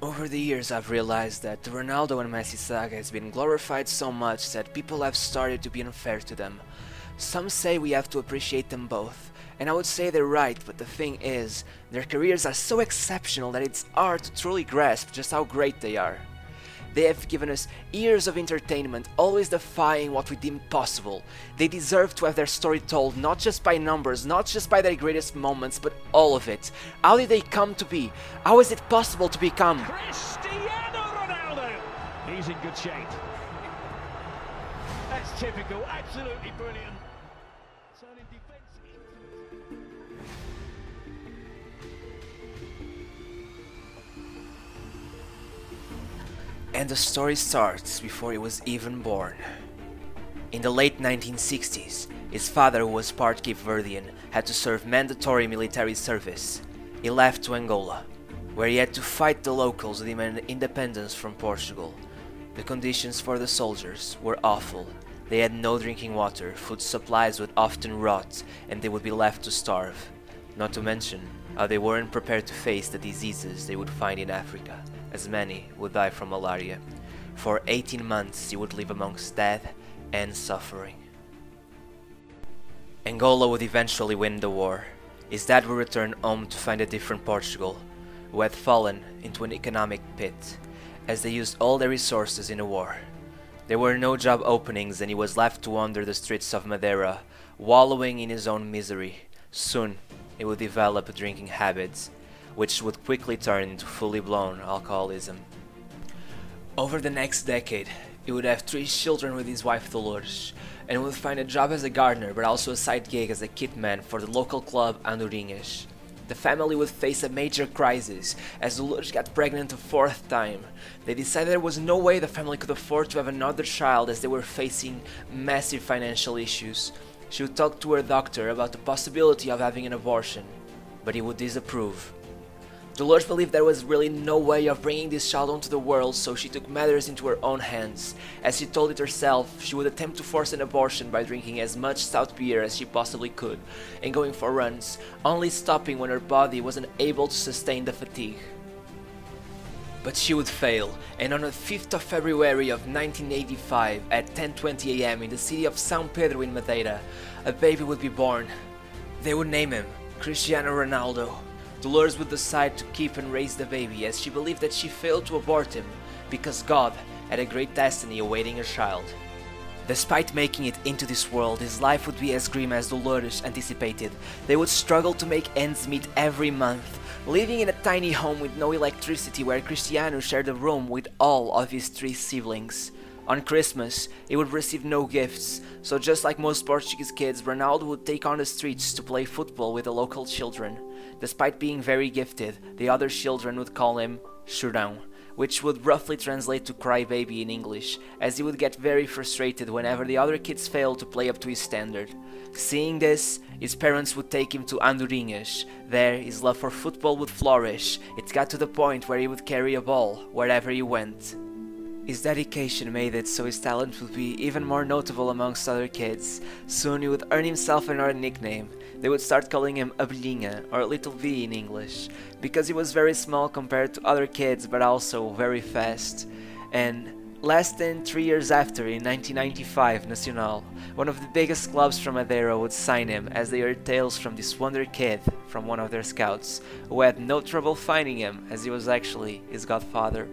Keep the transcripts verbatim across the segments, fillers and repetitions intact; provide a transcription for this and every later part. Over the years I've realized that the Ronaldo and Messi saga has been glorified so much that people have started to be unfair to them. Some say we have to appreciate them both, and I would say they're right, but the thing is, their careers are so exceptional that it's hard to truly grasp just how great they are. They have given us years of entertainment, always defying what we deem possible. They deserve to have their story told, not just by numbers, not just by their greatest moments, but all of it. How did they come to be? How is it possible to become Cristiano Ronaldo? He's in good shape. That's typical, absolutely brilliant. And the story starts before he was even born. In the late nineteen sixties, his father, who was part Cape Verdean, had to serve mandatory military service. He left to Angola, where he had to fight the locals to demand independence from Portugal. The conditions for the soldiers were awful. They had no drinking water, food supplies would often rot, and they would be left to starve. Not to mention how they weren't prepared to face the diseases they would find in Africa, as many would die from malaria. For eighteen months he would live amongst death and suffering. Angola would eventually win the war. His dad would return home to find a different Portugal, who had fallen into an economic pit, as they used all their resources in the war. There were no job openings and he was left to wander the streets of Madeira, wallowing in his own misery. Soon he would develop drinking habits, which would quickly turn into fully-blown alcoholism. Over the next decade, he would have three children with his wife Dolores, and would find a job as a gardener but also a side gig as a kitman for the local club Andorinhas. The family would face a major crisis, as Dolores got pregnant a fourth time. They decided there was no way the family could afford to have another child as they were facing massive financial issues. She would talk to her doctor about the possibility of having an abortion, but he would disapprove. Dolores believed there was really no way of bringing this child onto the world, so she took matters into her own hands. As she told it herself, she would attempt to force an abortion by drinking as much stout beer as she possibly could and going for runs, only stopping when her body wasn't able to sustain the fatigue. But she would fail, and on the fifth of February of nineteen eighty-five, at ten twenty a m in the city of São Pedro in Madeira, a baby would be born. They would name him Cristiano Ronaldo. Dolores would decide to keep and raise the baby, as she believed that she failed to abort him, because God had a great destiny awaiting her child. Despite making it into this world, his life would be as grim as Dolores anticipated. They would struggle to make ends meet every month, living in a tiny home with no electricity, where Cristiano shared a room with all of his three siblings. On Christmas, he would receive no gifts, so just like most Portuguese kids, Ronaldo would take on the streets to play football with the local children. Despite being very gifted, the other children would call him Churão, which would roughly translate to crybaby in English, as he would get very frustrated whenever the other kids failed to play up to his standard. Seeing this, his parents would take him to Andorinhas. There, his love for football would flourish. It got to the point where he would carry a ball wherever he went. His dedication made it so his talent would be even more notable amongst other kids. Soon he would earn himself another nickname. They would start calling him Abelhinha, or Little V in English, because he was very small compared to other kids but also very fast. And less than three years after, in nineteen ninety-five, Nacional, one of the biggest clubs from Madeira, would sign him, as they heard tales from this wonder kid from one of their scouts, who had no trouble finding him, as he was actually his godfather.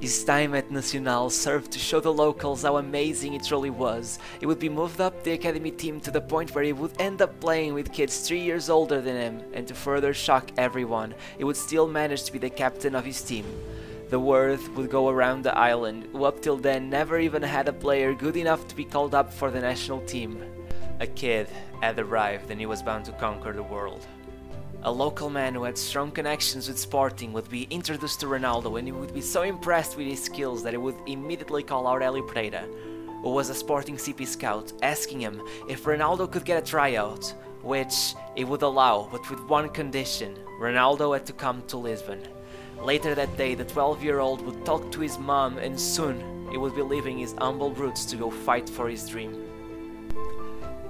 His time at Nacional served to show the locals how amazing it truly was. He would be moved up the academy team to the point where he would end up playing with kids three years older than him, and to further shock everyone, he would still manage to be the captain of his team. The word would go around the island, who up till then never even had a player good enough to be called up for the national team. A kid had arrived and he was bound to conquer the world. A local man who had strong connections with Sporting would be introduced to Ronaldo, and he would be so impressed with his skills that he would immediately call out Hélio Pereira, who was a Sporting C P scout, asking him if Ronaldo could get a tryout, which he would allow, but with one condition: Ronaldo had to come to Lisbon. Later that day, the twelve-year-old would talk to his mom, and soon he would be leaving his humble roots to go fight for his dream.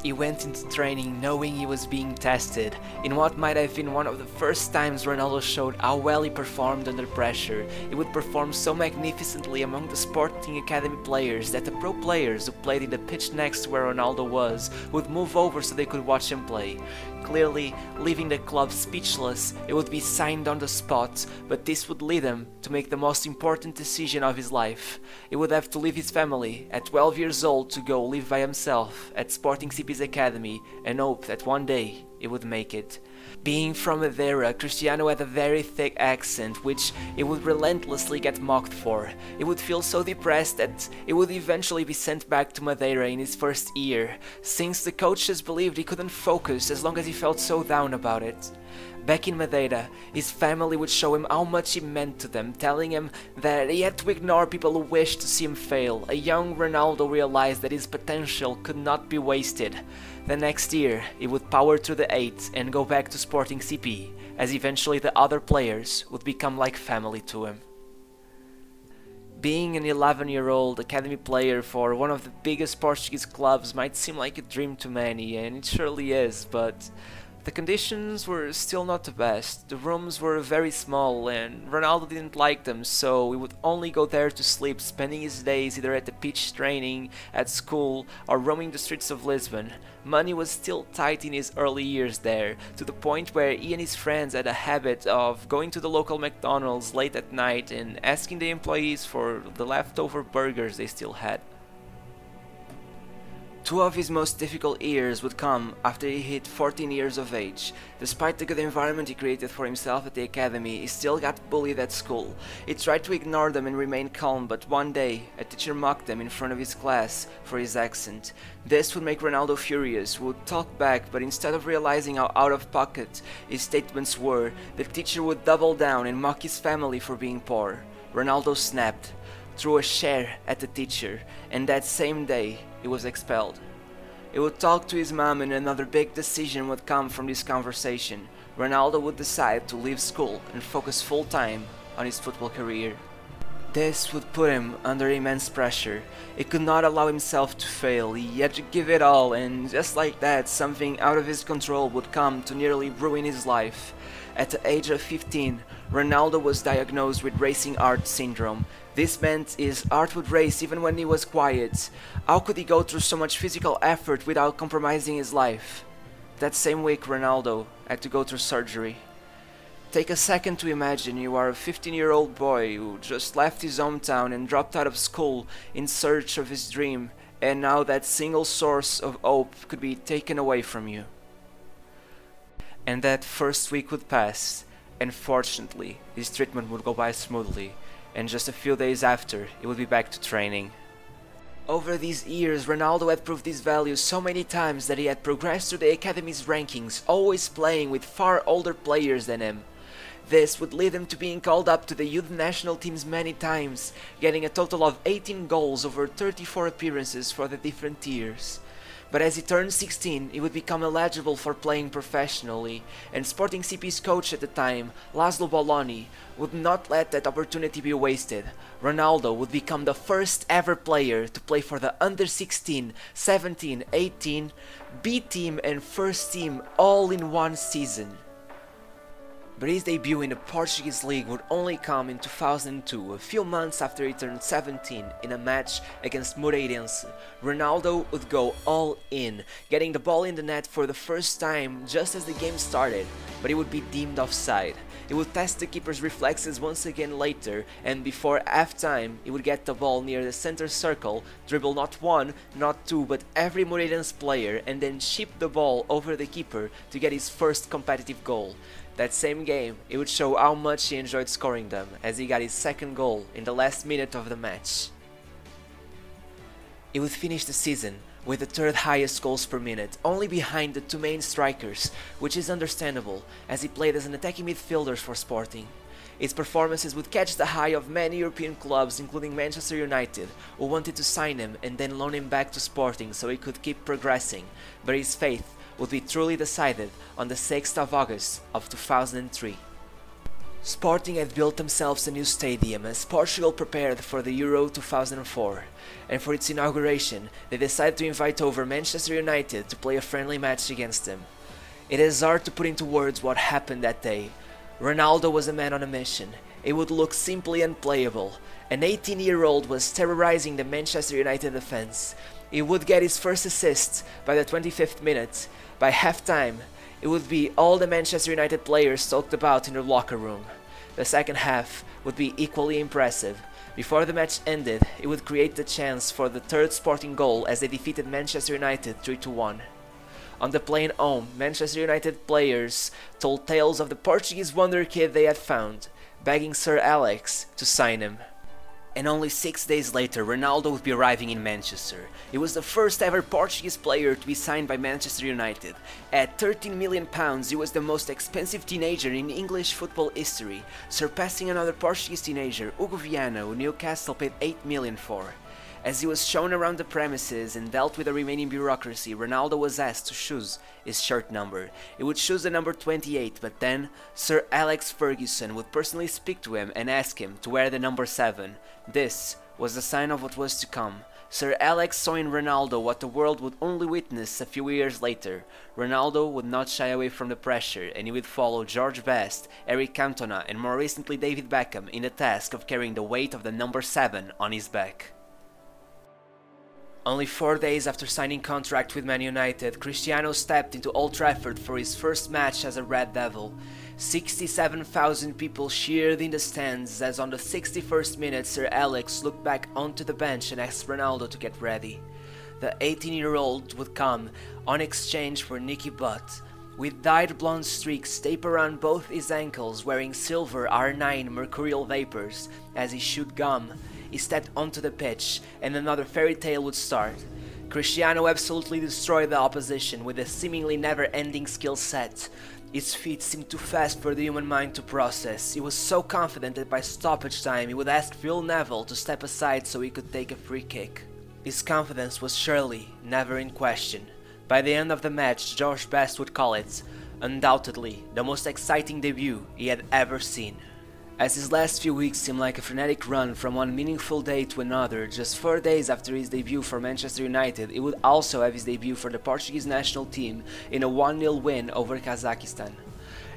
He went into training knowing he was being tested, in what might have been one of the first times Ronaldo showed how well he performed under pressure. He would perform so magnificently among the Sporting Academy players that the pro players who played in the pitch next to where Ronaldo was would move over so they could watch him play. Clearly, leaving the club speechless, it would be signed on the spot, but this would lead him to make the most important decision of his life. He would have to leave his family at twelve years old to go live by himself at Sporting C P's academy and hope that one day he would make it. Being from Madeira, Cristiano had a very thick accent, which he would relentlessly get mocked for. He would feel so depressed that he would eventually be sent back to Madeira in his first year, since the coaches believed he couldn't focus as long as he felt so down about it. Back in Madeira, his family would show him how much he meant to them, telling him that he had to ignore people who wished to see him fail. A young Ronaldo realized that his potential could not be wasted. The next year, he would power through the eight and go back to Sporting C P, as eventually the other players would become like family to him. Being an eleven year old academy player for one of the biggest Portuguese clubs might seem like a dream to many, and it surely is, but the conditions were still not the best. The rooms were very small and Ronaldo didn't like them, so he would only go there to sleep, spending his days either at the pitch training, at school, or roaming the streets of Lisbon. Money was still tight in his early years there, to the point where he and his friends had a habit of going to the local McDonald's late at night and asking the employees for the leftover burgers they still had. Two of his most difficult years would come after he hit fourteen years of age. Despite the good environment he created for himself at the academy, he still got bullied at school. He tried to ignore them and remain calm, but one day, a teacher mocked him in front of his class for his accent. This would make Ronaldo furious, who would talk back, but instead of realizing how out of pocket his statements were, the teacher would double down and mock his family for being poor. Ronaldo snapped, threw a chair at the teacher, and that same day, he was expelled. He would talk to his mom, and another big decision would come from this conversation. Ronaldo would decide to leave school and focus full-time on his football career. This would put him under immense pressure. He could not allow himself to fail, he had to give it all, and just like that, something out of his control would come to nearly ruin his life. At the age of fifteen, Ronaldo was diagnosed with racing heart syndrome. This meant his heart would race even when he was quiet. How could he go through so much physical effort without compromising his life? That same week, Ronaldo had to go through surgery. Take a second to imagine you are a fifteen year old boy who just left his hometown and dropped out of school in search of his dream, and now that single source of hope could be taken away from you. And that first week would pass, and fortunately, his treatment would go by smoothly, and just a few days after, he would be back to training. Over these years, Ronaldo had proved his value so many times that he had progressed through the academy's rankings, always playing with far older players than him. This would lead him to being called up to the youth national teams many times, getting a total of eighteen goals over thirty-four appearances for the different tiers. But as he turned sixteen, he would become eligible for playing professionally, and Sporting C P's coach at the time, Laszlo Baloni, would not let that opportunity be wasted. Ronaldo would become the first ever player to play for the under sixteen, seventeen, eighteen, B team and first team all in one season. But his debut in the Portuguese league would only come in two thousand two, a few months after he turned seventeen, in a match against Moreirense. Ronaldo would go all in, getting the ball in the net for the first time just as the game started, but it would be deemed offside. He would test the keeper's reflexes once again later, and before half-time, he would get the ball near the center circle, dribble not one, not two, but every Moreirense player, and then chip the ball over the keeper to get his first competitive goal. That same game, it would show how much he enjoyed scoring them, as he got his second goal in the last minute of the match. He would finish the season with the third highest goals per minute, only behind the two main strikers, which is understandable, as he played as an attacking midfielder for Sporting. His performances would catch the eye of many European clubs, including Manchester United, who wanted to sign him and then loan him back to Sporting so he could keep progressing, but his faith would be truly decided on the sixth of August of two thousand three. Sporting had built themselves a new stadium as Portugal prepared for the Euro two thousand four, and for its inauguration they decided to invite over Manchester United to play a friendly match against them. It is hard to put into words what happened that day. Ronaldo was a man on a mission. It would look simply unplayable. An eighteen-year-old was terrorizing the Manchester United defense. He would get his first assist by the twenty-fifth minute. By half-time, it would be all the Manchester United players talked about in their locker room. The second half would be equally impressive. Before the match ended, it would create the chance for the third Sporting goal as they defeated Manchester United three to one. On the plane home, Manchester United players told tales of the Portuguese wonder kid they had found, begging Sir Alex to sign him. And only six days later, Ronaldo would be arriving in Manchester. He was the first ever Portuguese player to be signed by Manchester United. At thirteen million pounds, he was the most expensive teenager in English football history, surpassing another Portuguese teenager, Hugo Viana, who Newcastle paid eight million for. As he was shown around the premises and dealt with the remaining bureaucracy, Ronaldo was asked to choose his shirt number. He would choose the number twenty-eight, but then Sir Alex Ferguson would personally speak to him and ask him to wear the number seven. This was the sign of what was to come. Sir Alex saw in Ronaldo what the world would only witness a few years later. Ronaldo would not shy away from the pressure, and he would follow George Best, Eric Cantona and more recently David Beckham in the task of carrying the weight of the number seven on his back. Only four days after signing contract with Man United, Cristiano stepped into Old Trafford for his first match as a Red Devil. sixty-seven thousand people cheered in the stands as on the sixty-first minute Sir Alex looked back onto the bench and asked Ronaldo to get ready. The eighteen-year-old would come on exchange for Nicky Butt, with dyed blonde streaks taped around both his ankles, wearing silver R nine mercurial vapors as he chewed gum. He stepped onto the pitch, and another fairy tale would start. Cristiano absolutely destroyed the opposition with a seemingly never-ending skill set. His feet seemed too fast for the human mind to process. He was so confident that by stoppage time he would ask Phil Neville to step aside so he could take a free kick. His confidence was surely never in question. By the end of the match, George Best would call it, undoubtedly, the most exciting debut he had ever seen. As his last few weeks seemed like a frenetic run from one meaningful day to another, just four days after his debut for Manchester United, he would also have his debut for the Portuguese national team in a one nil win over Kazakhstan.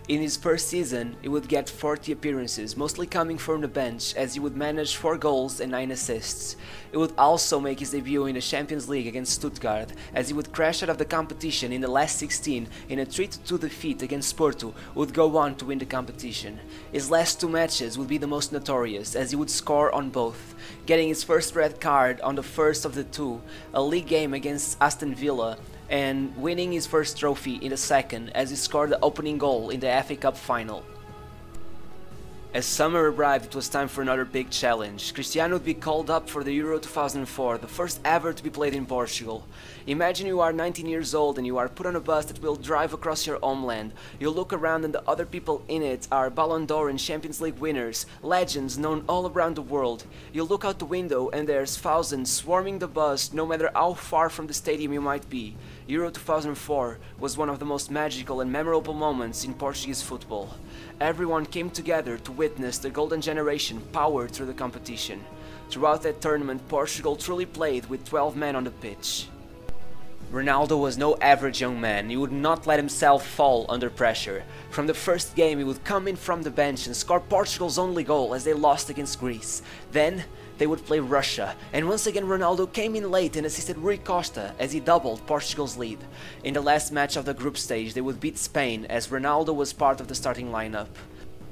In his first season, he would get forty appearances, mostly coming from the bench, as he would manage four goals and nine assists. He would also make his debut in the Champions League against Stuttgart, as he would crash out of the competition in the last sixteen in a three to two defeat against Porto, who would go on to win the competition. His last two matches would be the most notorious, as he would score on both, getting his first red card on the first of the two, a league game against Aston Villa, and winning his first trophy in the second as he scored the opening goal in the F A Cup final. As summer arrived, it was time for another big challenge. Cristiano would be called up for the Euro two thousand four, the first ever to be played in Portugal. Imagine you are nineteen years old and you are put on a bus that will drive across your homeland. You look around and the other people in it are Ballon d'Or and Champions League winners, legends known all around the world. You look out the window and there's thousands swarming the bus no matter how far from the stadium you might be. Euro two thousand four was one of the most magical and memorable moments in Portuguese football. Everyone came together to witness the golden generation powered through the competition. Throughout that tournament, Portugal truly played with twelve men on the pitch. Ronaldo was no average young man. He would not let himself fall under pressure. From the first game, he would come in from the bench and score Portugal's only goal as they lost against Greece. Then they would play Russia, and once again Ronaldo came in late and assisted Rui Costa as he doubled Portugal's lead. In the last match of the group stage, they would beat Spain as Ronaldo was part of the starting lineup.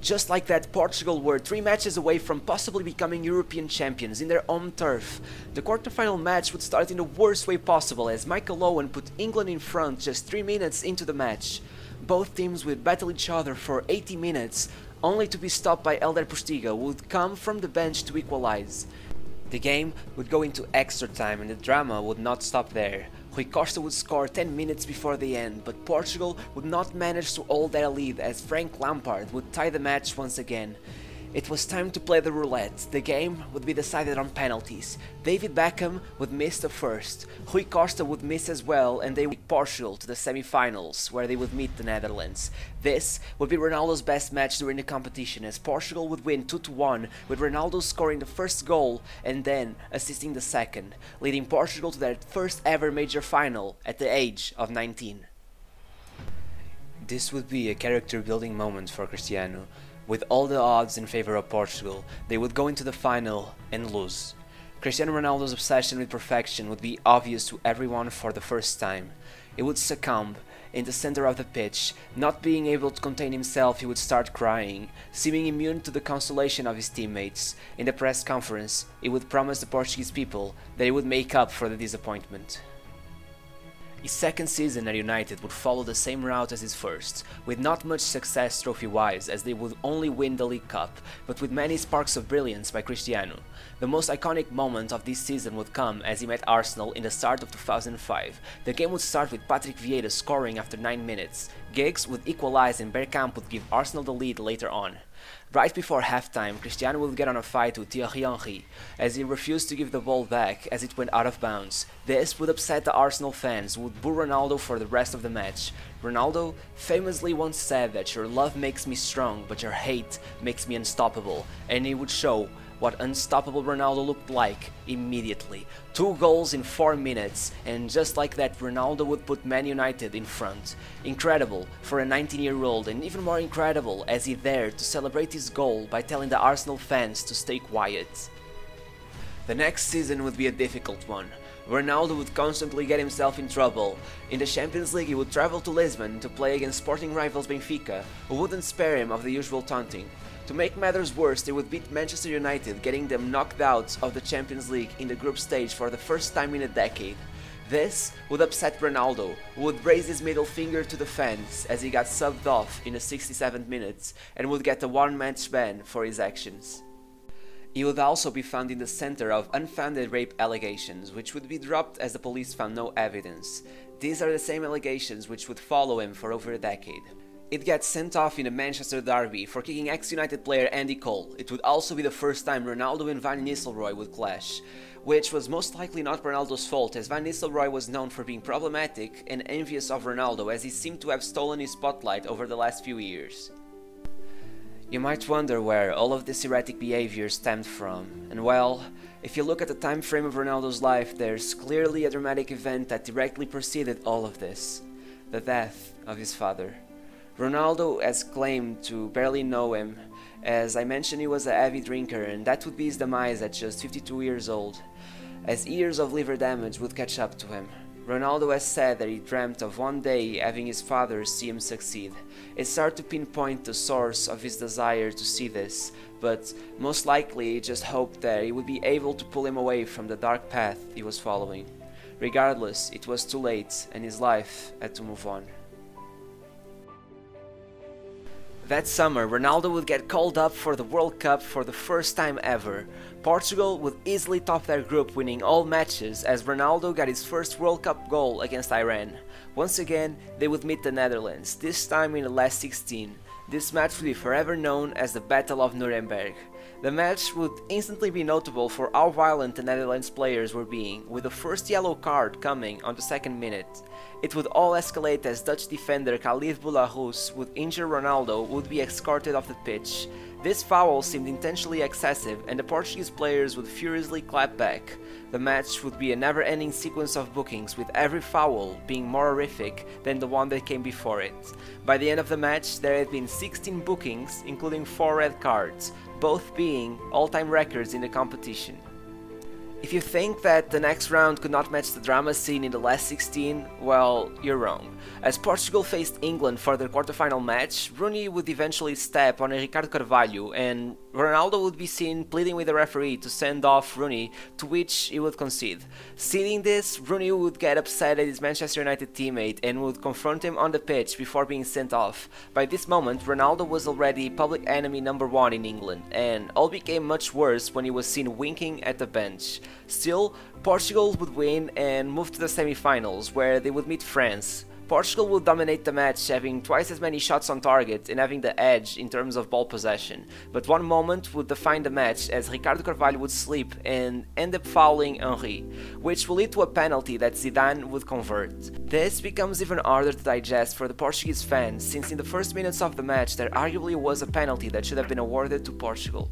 Just like that, Portugal were three matches away from possibly becoming European champions in their home turf. The quarterfinal match would start in the worst way possible as Michael Owen put England in front just three minutes into the match. Both teams would battle each other for eighty minutes, only to be stopped by Elder Postiga, who would come from the bench to equalize. The game would go into extra time and the drama would not stop there. Rui Costa would score ten minutes before the end, but Portugal would not manage to hold their lead as Frank Lampard would tie the match once again. It was time to play the roulette. The game would be decided on penalties. David Beckham would miss the first, Rui Costa would miss as well, and they would be partial to the semi-finals, where they would meet the Netherlands. This would be Ronaldo's best match during the competition, as Portugal would win two to one, with Ronaldo scoring the first goal and then assisting the second, leading Portugal to their first ever major final at the age of nineteen. This would be a character-building moment for Cristiano. With all the odds in favor of Portugal, they would go into the final and lose. Cristiano Ronaldo's obsession with perfection would be obvious to everyone for the first time. He would succumb in the center of the pitch, not being able to contain himself. He would start crying, seeming immune to the consolation of his teammates. In the press conference, he would promise the Portuguese people that he would make up for the disappointment. His second season at United would follow the same route as his first, with not much success trophy-wise, as they would only win the League Cup, but with many sparks of brilliance by Cristiano. The most iconic moment of this season would come as he met Arsenal in the start of two thousand five. The game would start with Patrick Vieira scoring after nine minutes. Giggs would equalize and Bergkamp would give Arsenal the lead later on. Right before halftime, Cristiano would get on a fight with Thierry Henry, as he refused to give the ball back as it went out of bounds. This would upset the Arsenal fans, who would boo Ronaldo for the rest of the match. Ronaldo famously once said that your love makes me strong, but your hate makes me unstoppable, and he would show what unstoppable Ronaldo looked like immediately. Two goals in four minutes, and just like that, Ronaldo would put Man United in front. Incredible for a nineteen-year-old, and even more incredible as he dared to celebrate his goal by telling the Arsenal fans to stay quiet. The next season would be a difficult one. Ronaldo would constantly get himself in trouble. In the Champions League, he would travel to Lisbon to play against sporting rivals Benfica, who wouldn't spare him of the usual taunting. To make matters worse, they would beat Manchester United, getting them knocked out of the Champions League in the group stage for the first time in a decade. This would upset Ronaldo, who would raise his middle finger to the fans as he got subbed off in the sixty-seventh minute and would get a one-match ban for his actions. He would also be found in the center of unfounded rape allegations, which would be dropped as the police found no evidence. These are the same allegations which would follow him for over a decade. It gets sent off in a Manchester derby for kicking ex-United player Andy Cole. It would also be the first time Ronaldo and Van Nistelrooy would clash, which was most likely not Ronaldo's fault, as Van Nistelrooy was known for being problematic and envious of Ronaldo, as he seemed to have stolen his spotlight over the last few years. You might wonder where all of this erratic behavior stemmed from, and well, if you look at the time frame of Ronaldo's life, there's clearly a dramatic event that directly preceded all of this: the death of his father. Ronaldo has claimed to barely know him. As I mentioned, he was a heavy drinker, and that would be his demise at just fifty-two years old, as years of liver damage would catch up to him. Ronaldo has said that he dreamt of one day having his father see him succeed. It's hard to pinpoint the source of his desire to see this, but most likely he just hoped that he would be able to pull him away from the dark path he was following. Regardless, it was too late, and his life had to move on. That summer, Ronaldo would get called up for the World Cup for the first time ever. Portugal would easily top their group, winning all matches, as Ronaldo got his first World Cup goal against Iran. Once again, they would meet the Netherlands, this time in the last sixteen. This match would be forever known as the Battle of Nuremberg. The match would instantly be notable for how violent the Netherlands players were being, with the first yellow card coming on the second minute. It would all escalate as Dutch defender Khalid Boularus would injure Ronaldo, would be escorted off the pitch. This foul seemed intentionally excessive, and the Portuguese players would furiously clap back. The match would be a never-ending sequence of bookings, with every foul being more horrific than the one that came before it. By the end of the match, there had been sixteen bookings, including four red cards, both being all-time records in the competition. If you think that the next round could not match the drama seen in the last sixteen, well, you're wrong. As Portugal faced England for their quarterfinal match, Rooney would eventually step on Ricardo Carvalho, and Ronaldo would be seen pleading with the referee to send off Rooney, to which he would concede. Seeing this, Rooney would get upset at his Manchester United teammate and would confront him on the pitch before being sent off. By this moment, Ronaldo was already public enemy number one in England, and all became much worse when he was seen winking at the bench. Still, Portugal would win and move to the semi-finals, where they would meet France. Portugal will dominate the match, having twice as many shots on target and having the edge in terms of ball possession, but one moment would define the match as Ricardo Carvalho would slip and end up fouling Henry, which will lead to a penalty that Zidane would convert. This becomes even harder to digest for the Portuguese fans, since in the first minutes of the match there arguably was a penalty that should have been awarded to Portugal.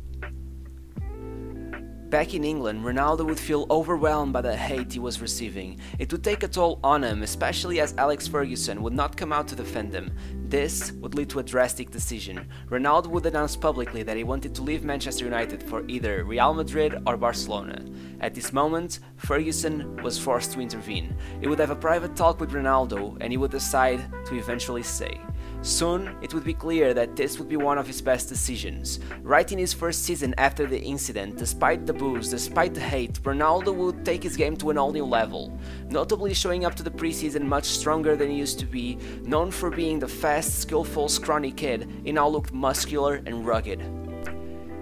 Back in England, Ronaldo would feel overwhelmed by the hate he was receiving. It would take a toll on him, especially as Alex Ferguson would not come out to defend him. This would lead to a drastic decision. Ronaldo would announce publicly that he wanted to leave Manchester United for either Real Madrid or Barcelona. At this moment, Ferguson was forced to intervene. He would have a private talk with Ronaldo and he would decide to eventually stay. Soon, it would be clear that this would be one of his best decisions. Right in his first season after the incident, despite the boos, despite the hate, Ronaldo would take his game to an all new level, notably showing up to the preseason much stronger than he used to be, known for being the fast, skillful, scrawny kid, he now looked muscular and rugged.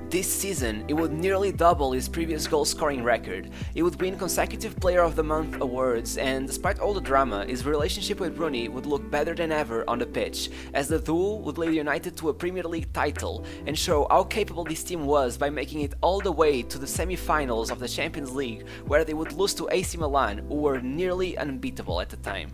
This season, he would nearly double his previous goal-scoring record. He would win consecutive Player of the Month awards, and despite all the drama, his relationship with Rooney would look better than ever on the pitch, as the duo would lead United to a Premier League title and show how capable this team was by making it all the way to the semi-finals of the Champions League, where they would lose to A C Milan, who were nearly unbeatable at the time.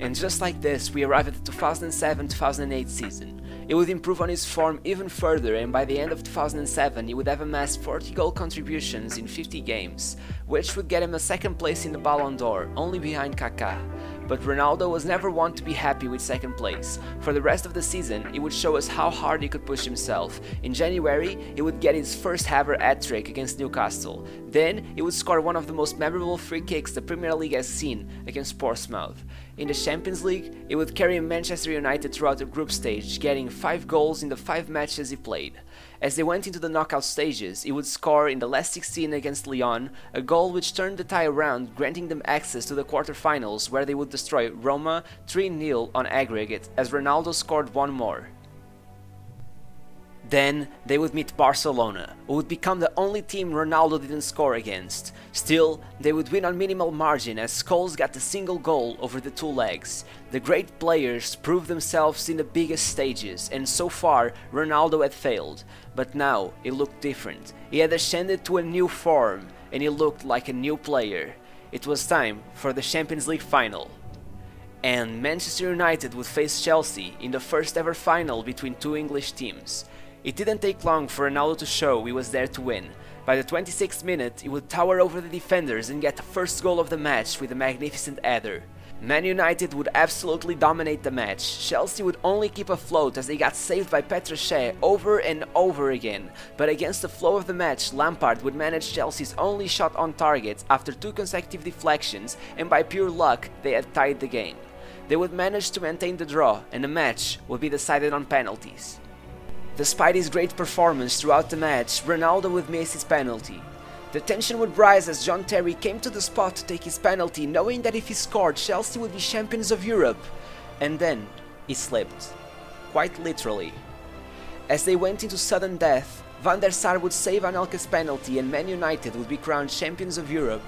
And just like this, we arrive at the two thousand seven two thousand eight season. He would improve on his form even further, and by the end of two thousand seven he would have amassed forty goal contributions in fifty games, which would get him a second place in the Ballon d'Or, only behind Kaká. But Ronaldo was never one to be happy with second place. For the rest of the season, he would show us how hard he could push himself. In January, he would get his first ever hat-trick against Newcastle. Then, he would score one of the most memorable free kicks the Premier League has seen, against Portsmouth. In the Champions League, he would carry Manchester United throughout the group stage, getting five goals in the five matches he played. As they went into the knockout stages, he would score in the last sixteen against Lyon, a goal which turned the tie around, granting them access to the quarterfinals, where they would destroy Roma three nil on aggregate, as Ronaldo scored one more. Then, they would meet Barcelona, who would become the only team Ronaldo didn't score against. Still, they would win on minimal margin as Scholes got the single goal over the two legs. The great players proved themselves in the biggest stages, and so far, Ronaldo had failed. But now, he looked different. He had ascended to a new form, and he looked like a new player. It was time for the Champions League final. And Manchester United would face Chelsea in the first ever final between two English teams. It didn't take long for Ronaldo to show he was there to win. By the twenty-sixth minute, he would tower over the defenders and get the first goal of the match with a magnificent header. Man United would absolutely dominate the match. Chelsea would only keep afloat as they got saved by Petrasche over and over again. But against the flow of the match, Lampard would manage Chelsea's only shot on target after two consecutive deflections, and by pure luck, they had tied the game. They would manage to maintain the draw, and the match would be decided on penalties. Despite his great performance throughout the match, Ronaldo would miss his penalty. The tension would rise as John Terry came to the spot to take his penalty, knowing that if he scored, Chelsea would be champions of Europe. And then, he slipped. Quite literally. As they went into sudden death, Van der Sar would save Anelka's penalty and Man United would be crowned champions of Europe.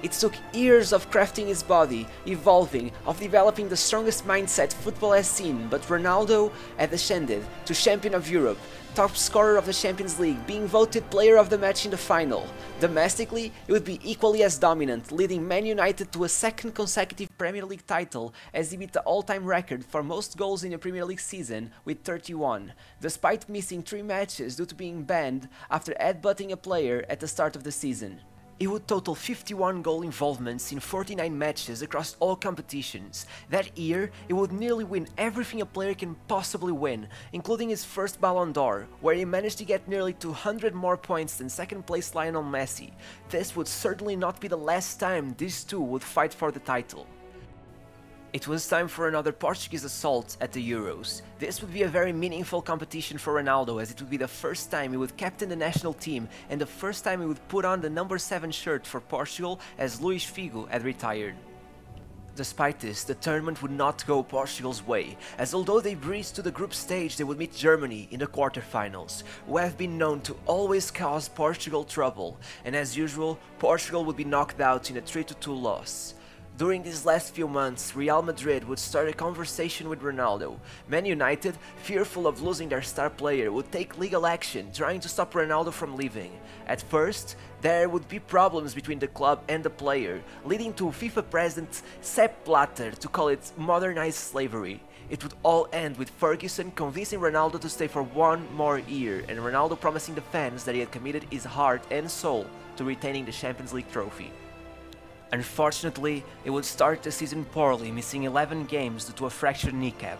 It took years of crafting his body, evolving, of developing the strongest mindset football has seen, but Ronaldo had ascended to champion of Europe, top scorer of the Champions League, being voted player of the match in the final. Domestically, he would be equally as dominant, leading Man United to a second consecutive Premier League title as he beat the all-time record for most goals in a Premier League season with thirty-one, despite missing three matches due to being banned after headbutting a player at the start of the season. He would total fifty-one goal involvements in forty-nine matches across all competitions. That year, he would nearly win everything a player can possibly win, including his first Ballon d'Or, where he managed to get nearly two hundred more points than second place Lionel Messi. This would certainly not be the last time these two would fight for the title. It was time for another Portuguese assault at the Euros. This would be a very meaningful competition for Ronaldo, as it would be the first time he would captain the national team and the first time he would put on the number seven shirt for Portugal, as Luís Figo had retired. Despite this, the tournament would not go Portugal's way, as although they breezed to the group stage, they would meet Germany in the quarterfinals, who have been known to always cause Portugal trouble, and as usual, Portugal would be knocked out in a three to two loss. During these last few months, Real Madrid would start a conversation with Ronaldo. Man United, fearful of losing their star player, would take legal action, trying to stop Ronaldo from leaving. At first, there would be problems between the club and the player, leading to FIFA president Sepp Blatter to call it modernized slavery. It would all end with Ferguson convincing Ronaldo to stay for one more year, and Ronaldo promising the fans that he had committed his heart and soul to retaining the Champions League trophy. Unfortunately, he would start the season poorly, missing eleven games due to a fractured kneecap.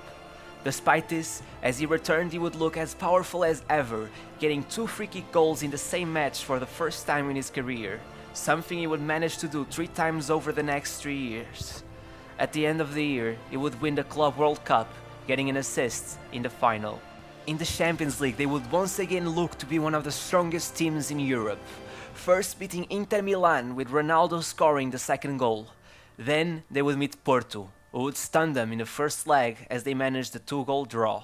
Despite this, as he returned he would look as powerful as ever, getting two free kick goals in the same match for the first time in his career, something he would manage to do three times over the next three years. At the end of the year, he would win the Club World Cup, getting an assist in the final. In the Champions League, they would once again look to be one of the strongest teams in Europe. First beating Inter Milan, with Ronaldo scoring the second goal. Then they would meet Porto, who would stun them in the first leg as they managed the two-goal draw.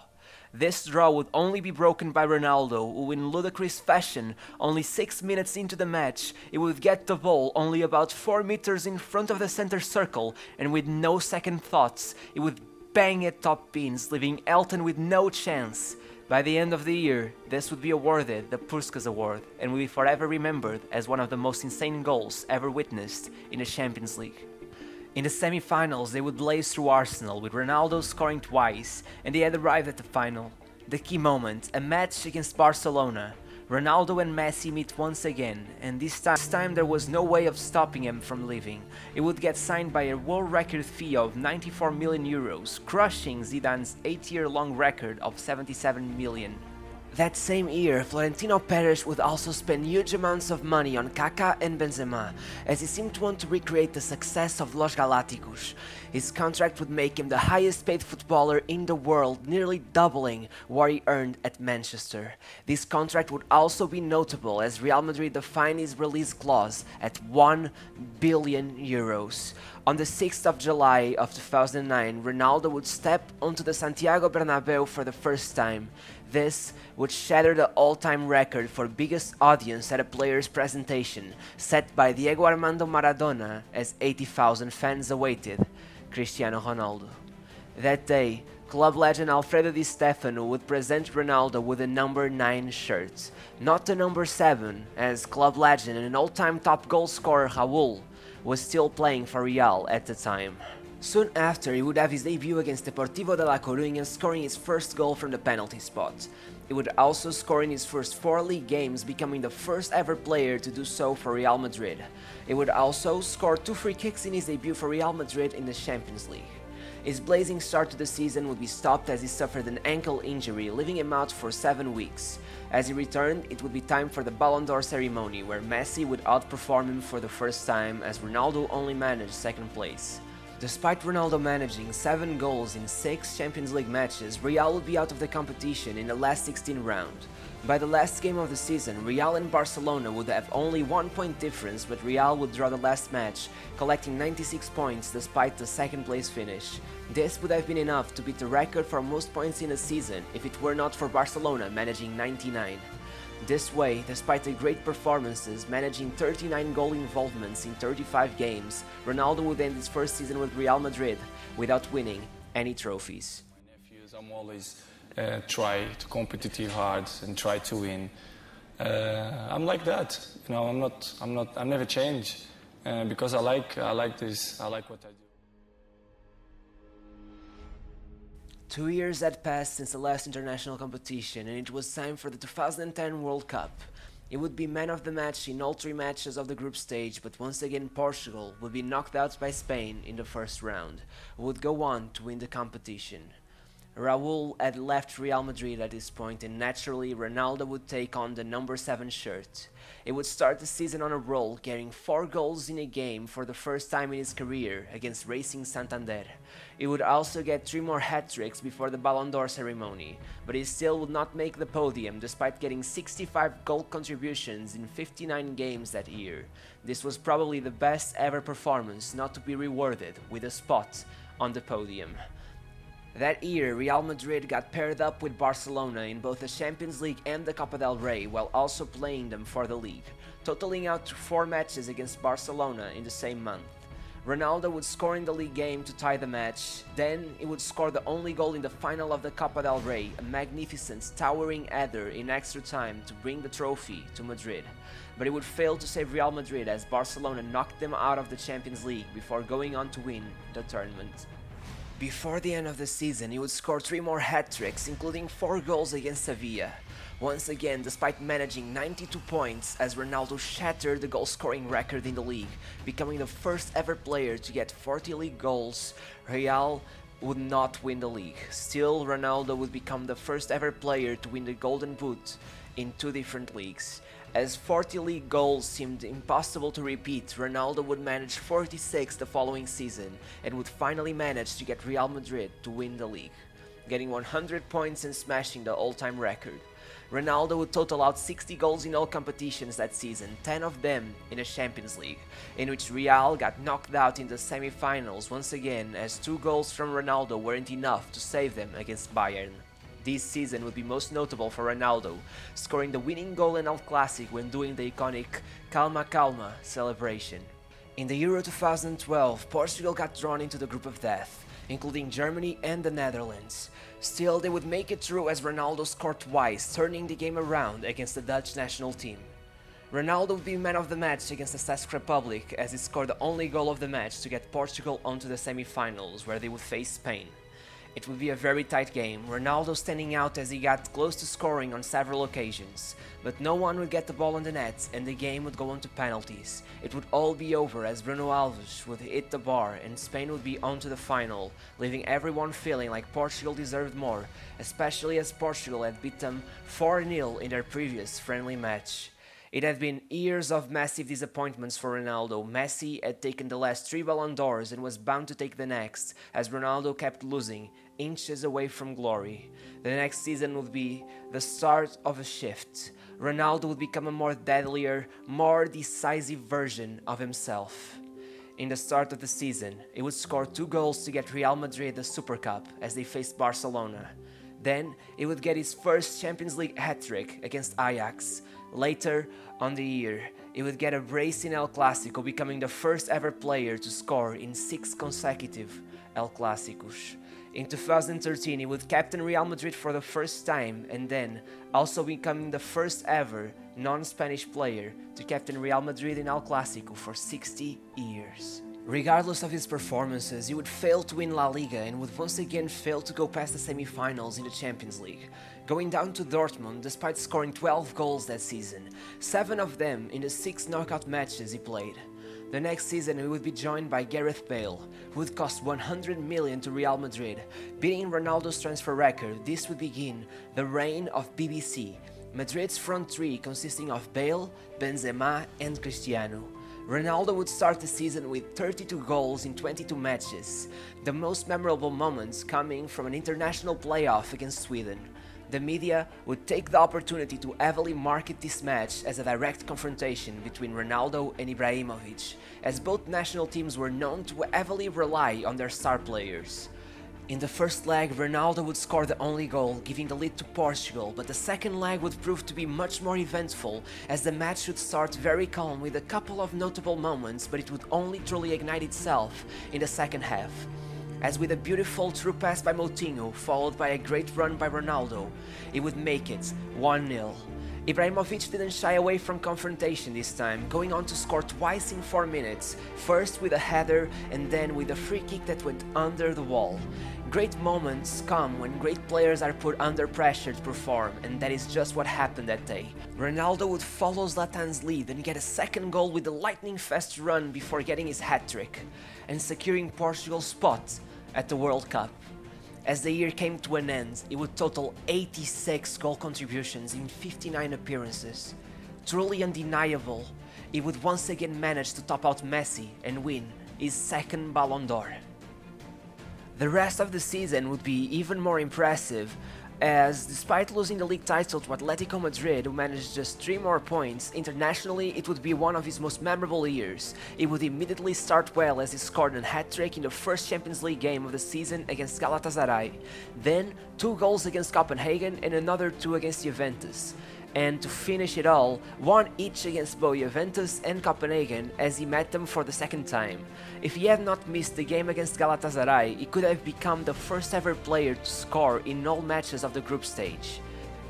This draw would only be broken by Ronaldo, who in ludicrous fashion, only six minutes into the match, he would get the ball only about four meters in front of the center circle, and with no second thoughts, he would bang at top pins, leaving Elton with no chance. By the end of the year, this would be awarded the Puskas Award and will be forever remembered as one of the most insane goals ever witnessed in the Champions League. In the semi-finals, they would blaze through Arsenal, with Ronaldo scoring twice, and they had arrived at the final. The key moment, a match against Barcelona. Ronaldo and Messi meet once again, and this time, this time there was no way of stopping him from leaving. He would get signed by a world record fee of ninety-four million euros, crushing Zidane's eight-year-long record of seventy-seven million. That same year, Florentino Perez would also spend huge amounts of money on Kaká and Benzema, as he seemed to want to recreate the success of Los Galácticos. His contract would make him the highest paid footballer in the world, nearly doubling what he earned at Manchester. This contract would also be notable, as Real Madrid defined his release clause at one billion euros. On the sixth of July of two thousand nine, Ronaldo would step onto the Santiago Bernabeu for the first time. This would shatter the all-time record for biggest audience at a player's presentation, set by Diego Armando Maradona, as eighty thousand fans awaited Cristiano Ronaldo. That day, club legend Alfredo Di Stefano would present Ronaldo with a number nine shirt, not the number seven, as club legend and all-time top goal scorer Raul was still playing for Real at the time. Soon after, he would have his debut against Deportivo de La Coruña, scoring his first goal from the penalty spot. He would also score in his first four league games, becoming the first ever player to do so for Real Madrid. He would also score two free kicks in his debut for Real Madrid in the Champions League. His blazing start to the season would be stopped as he suffered an ankle injury, leaving him out for seven weeks. As he returned, it would be time for the Ballon d'Or ceremony, where Messi would outperform him for the first time, as Ronaldo only managed second place. Despite Ronaldo managing seven goals in six Champions League matches, Real would be out of the competition in the last sixteen round. By the last game of the season, Real and Barcelona would have only one point difference, but Real would draw the last match, collecting ninety-six points despite the second place finish. This would have been enough to beat the record for most points in a season if it were not for Barcelona managing ninety-nine. This way, despite the great performances, managing thirty-nine goal involvements in thirty-five games, Ronaldo would end his first season with Real Madrid without winning any trophies. My nephews, I'm always uh, try to competitive hard and try to win. Uh, I'm like that, you know. I'm not. I'm not. I never change uh, because I like. I like this. I like what I do. Two years had passed since the last international competition, and it was time for the two thousand ten World Cup. He would be man of the match in all three matches of the group stage, but once again Portugal would be knocked out by Spain in the first round, who would go on to win the competition. Raul had left Real Madrid at this point, and naturally Ronaldo would take on the number seven shirt. He would start the season on a roll, getting four goals in a game for the first time in his career against Racing Santander. He would also get three more hat-tricks before the Ballon d'Or ceremony, but he still would not make the podium despite getting sixty-five goal contributions in fifty-nine games that year. This was probably the best ever performance not to be rewarded with a spot on the podium. That year, Real Madrid got paired up with Barcelona in both the Champions League and the Copa del Rey, while also playing them for the league, totaling out to four matches against Barcelona in the same month. Ronaldo would score in the league game to tie the match, then he would score the only goal in the final of the Copa del Rey, a magnificent, towering header in extra time to bring the trophy to Madrid. But he would fail to save Real Madrid as Barcelona knocked them out of the Champions League before going on to win the tournament. Before the end of the season, he would score three more hat-tricks, including four goals against Sevilla. Once again, despite managing ninety-two points, as Ronaldo shattered the goal-scoring record in the league, becoming the first ever player to get forty league goals, Real would not win the league. Still, Ronaldo would become the first ever player to win the Golden Boot in two different leagues. As forty league goals seemed impossible to repeat, Ronaldo would manage forty-six the following season and would finally manage to get Real Madrid to win the league, getting one hundred points and smashing the all-time record. Ronaldo would total out sixty goals in all competitions that season, ten of them in the Champions League, in which Real got knocked out in the semi-finals once again as two goals from Ronaldo weren't enough to save them against Bayern. This season would be most notable for Ronaldo, scoring the winning goal in El Clásico when doing the iconic Calma Calma celebration. In the Euro two thousand twelve, Portugal got drawn into the group of death, including Germany and the Netherlands. Still, they would make it through as Ronaldo scored twice, turning the game around against the Dutch national team. Ronaldo would be man of the match against the Czech Republic as he scored the only goal of the match to get Portugal onto the semi-finals, where they would face Spain. It would be a very tight game, Ronaldo standing out as he got close to scoring on several occasions, but no one would get the ball on the net and the game would go on to penalties. It would all be over as Bruno Alves would hit the bar and Spain would be on to the final, leaving everyone feeling like Portugal deserved more, especially as Portugal had beat them four nil in their previous friendly match. It had been years of massive disappointments for Ronaldo. Messi had taken the last three Ballon d'Ors and was bound to take the next, as Ronaldo kept losing, inches away from glory. The next season would be the start of a shift. Ronaldo would become a more deadlier, more decisive version of himself. In the start of the season, he would score two goals to get Real Madrid the Super Cup as they faced Barcelona. Then, he would get his first Champions League hat-trick against Ajax. Later on the year, he would get a brace in El Clásico, becoming the first ever player to score in six consecutive El Clásicos. In two thousand thirteen, he would captain Real Madrid for the first time and then also becoming the first ever non-Spanish player to captain Real Madrid in El Clásico for sixty years. Regardless of his performances, he would fail to win La Liga and would once again fail to go past the semi-finals in the Champions League, going down to Dortmund despite scoring twelve goals that season, seven of them in the six knockout matches he played. The next season he would be joined by Gareth Bale, who would cost one hundred million to Real Madrid. Beating Ronaldo's transfer record, this would begin the reign of B B C, Madrid's front three consisting of Bale, Benzema and Cristiano. Ronaldo would start the season with thirty-two goals in twenty-two matches, the most memorable moments coming from an international playoff against Sweden. The media would take the opportunity to heavily market this match as a direct confrontation between Ronaldo and Ibrahimovic, as both national teams were known to heavily rely on their star players. In the first leg, Ronaldo would score the only goal, giving the lead to Portugal, but the second leg would prove to be much more eventful, as the match should start very calm with a couple of notable moments, but it would only truly ignite itself in the second half, as with a beautiful through pass by Moutinho, followed by a great run by Ronaldo, it would make it one nil. Ibrahimovic didn't shy away from confrontation this time, going on to score twice in four minutes, first with a header and then with a free kick that went under the wall. Great moments come when great players are put under pressure to perform, and that is just what happened that day. Ronaldo would follow Zlatan's lead and get a second goal with a lightning-fast run before getting his hat-trick, and securing Portugal's spot at the World Cup. As the year came to an end, it would total eighty-six goal contributions in fifty-nine appearances. Truly undeniable, he would once again manage to top out Messi and win his second Ballon d'Or. The rest of the season would be even more impressive, as despite losing the league title to Atletico Madrid, who managed just three more points, internationally it would be one of his most memorable years. It would immediately start well as he scored a hat-trick in the first Champions League game of the season against Galatasaray, then two goals against Copenhagen and another two against Juventus. and to finish it all, one each against both Juventus and Copenhagen as he met them for the second time. If he had not missed the game against Galatasaray, he could have become the first ever player to score in all matches of the group stage.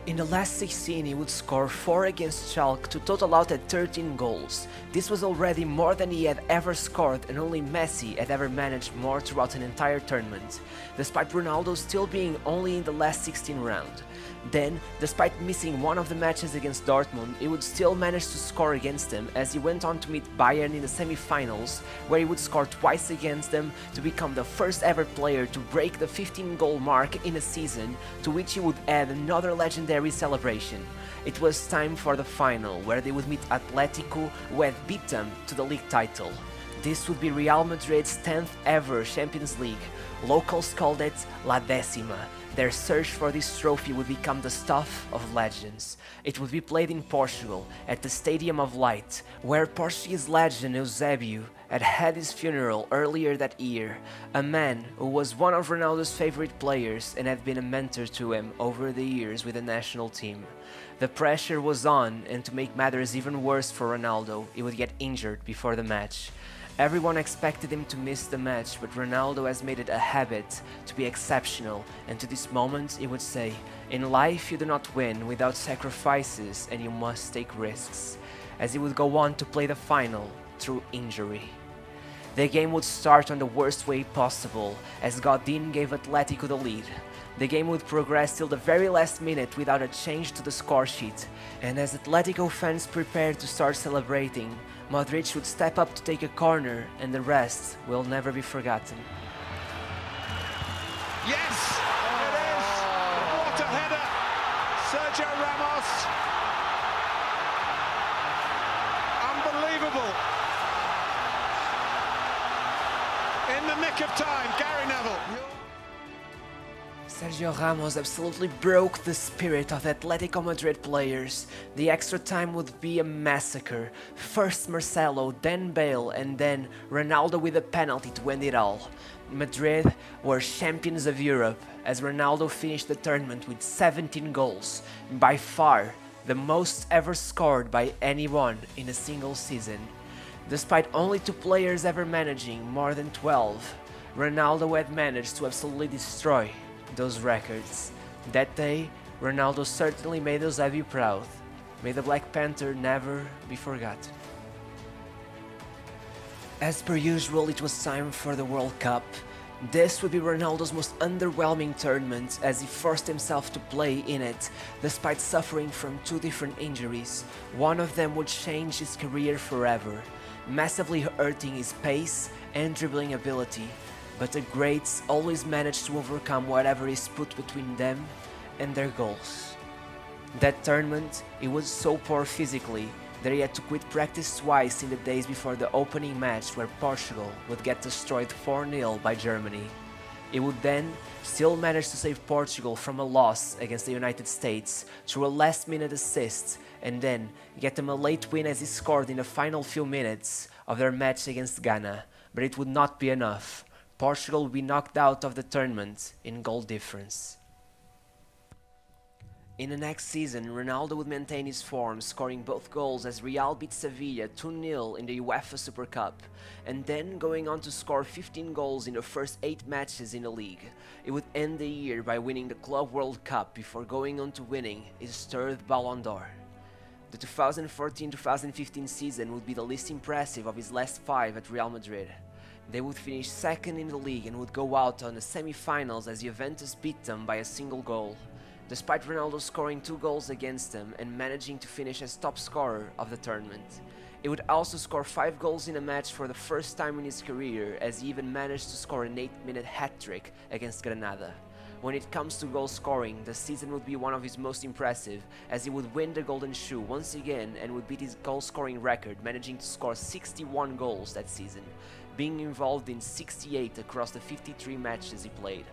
In the last sixteen he would score four against Schalke to total out at thirteen goals. This was already more than he had ever scored and only Messi had ever managed more throughout an entire tournament, despite Ronaldo still being only in the last sixteen round. Then, despite missing one of the matches against Dortmund, he would still manage to score against them as he went on to meet Bayern in the semi-finals, where he would score twice against them to become the first ever player to break the fifteen goal mark in a season, to which he would add another legendary celebration. It was time for the final, where they would meet Atletico, who had beat them to the league title. This would be Real Madrid's tenth ever Champions League. Locals called it La Décima. Their search for this trophy would become the stuff of legends. It would be played in Portugal, at the Stadium of Light, where Portuguese legend Eusébio had had his funeral earlier that year, a man who was one of Ronaldo's favorite players and had been a mentor to him over the years with the national team. The pressure was on, and to make matters even worse for Ronaldo, he would get injured before the match. Everyone expected him to miss the match, but Ronaldo has made it a habit to be exceptional, and to this moment he would say, "In life you do not win without sacrifices and you must take risks," as he would go on to play the final through injury. The game would start on the worst way possible, as Godin gave Atletico the lead. The game would progress till the very last minute without a change to the score sheet, and as Atletico fans prepared to start celebrating, Modric would step up to take a corner, and the rest will never be forgotten. Yes, it is! What a header! Sergio Ramos! Unbelievable! In the nick of time, Gary Neville. Sergio Ramos absolutely broke the spirit of the Atletico Madrid players. The extra time would be a massacre. First Marcelo, then Bale, and then Ronaldo with a penalty to end it all. Madrid were champions of Europe, as Ronaldo finished the tournament with seventeen goals, by far the most ever scored by anyone in a single season. Despite only two players ever managing more than twelve, Ronaldo had managed to absolutely destroy those records. That day, Ronaldo certainly made Eusébio proud. May the Black Panther never be forgotten. As per usual, it was time for the World Cup. This would be Ronaldo's most underwhelming tournament, as he forced himself to play in it, despite suffering from two different injuries. One of them would change his career forever, massively hurting his pace and dribbling ability. But the greats always managed to overcome whatever is put between them and their goals. That tournament, he was so poor physically that he had to quit practice twice in the days before the opening match, where Portugal would get destroyed four nil by Germany. He would then still manage to save Portugal from a loss against the United States through a last-minute assist, and then get them a late win as he scored in the final few minutes of their match against Ghana, but it would not be enough. Portugal will be knocked out of the tournament in goal difference. In the next season, Ronaldo would maintain his form, scoring both goals as Real beat Sevilla two nil in the UEFA Super Cup, and then going on to score fifteen goals in the first eight matches in the league. It would end the year by winning the Club World Cup before going on to winning his third Ballon d'Or. The two thousand fourteen two thousand fifteen season would be the least impressive of his last five at Real Madrid. They would finish second in the league and would go out on the semi-finals as Juventus beat them by a single goal. Despite Ronaldo scoring two goals against them and managing to finish as top scorer of the tournament, he would also score five goals in a match for the first time in his career, as he even managed to score an eight minute hat-trick against Granada. When it comes to goal scoring, the season would be one of his most impressive, as he would win the Golden Shoe once again and would beat his goal scoring record, managing to score sixty-one goals that season, being involved in sixty-eight across the fifty-three matches he played.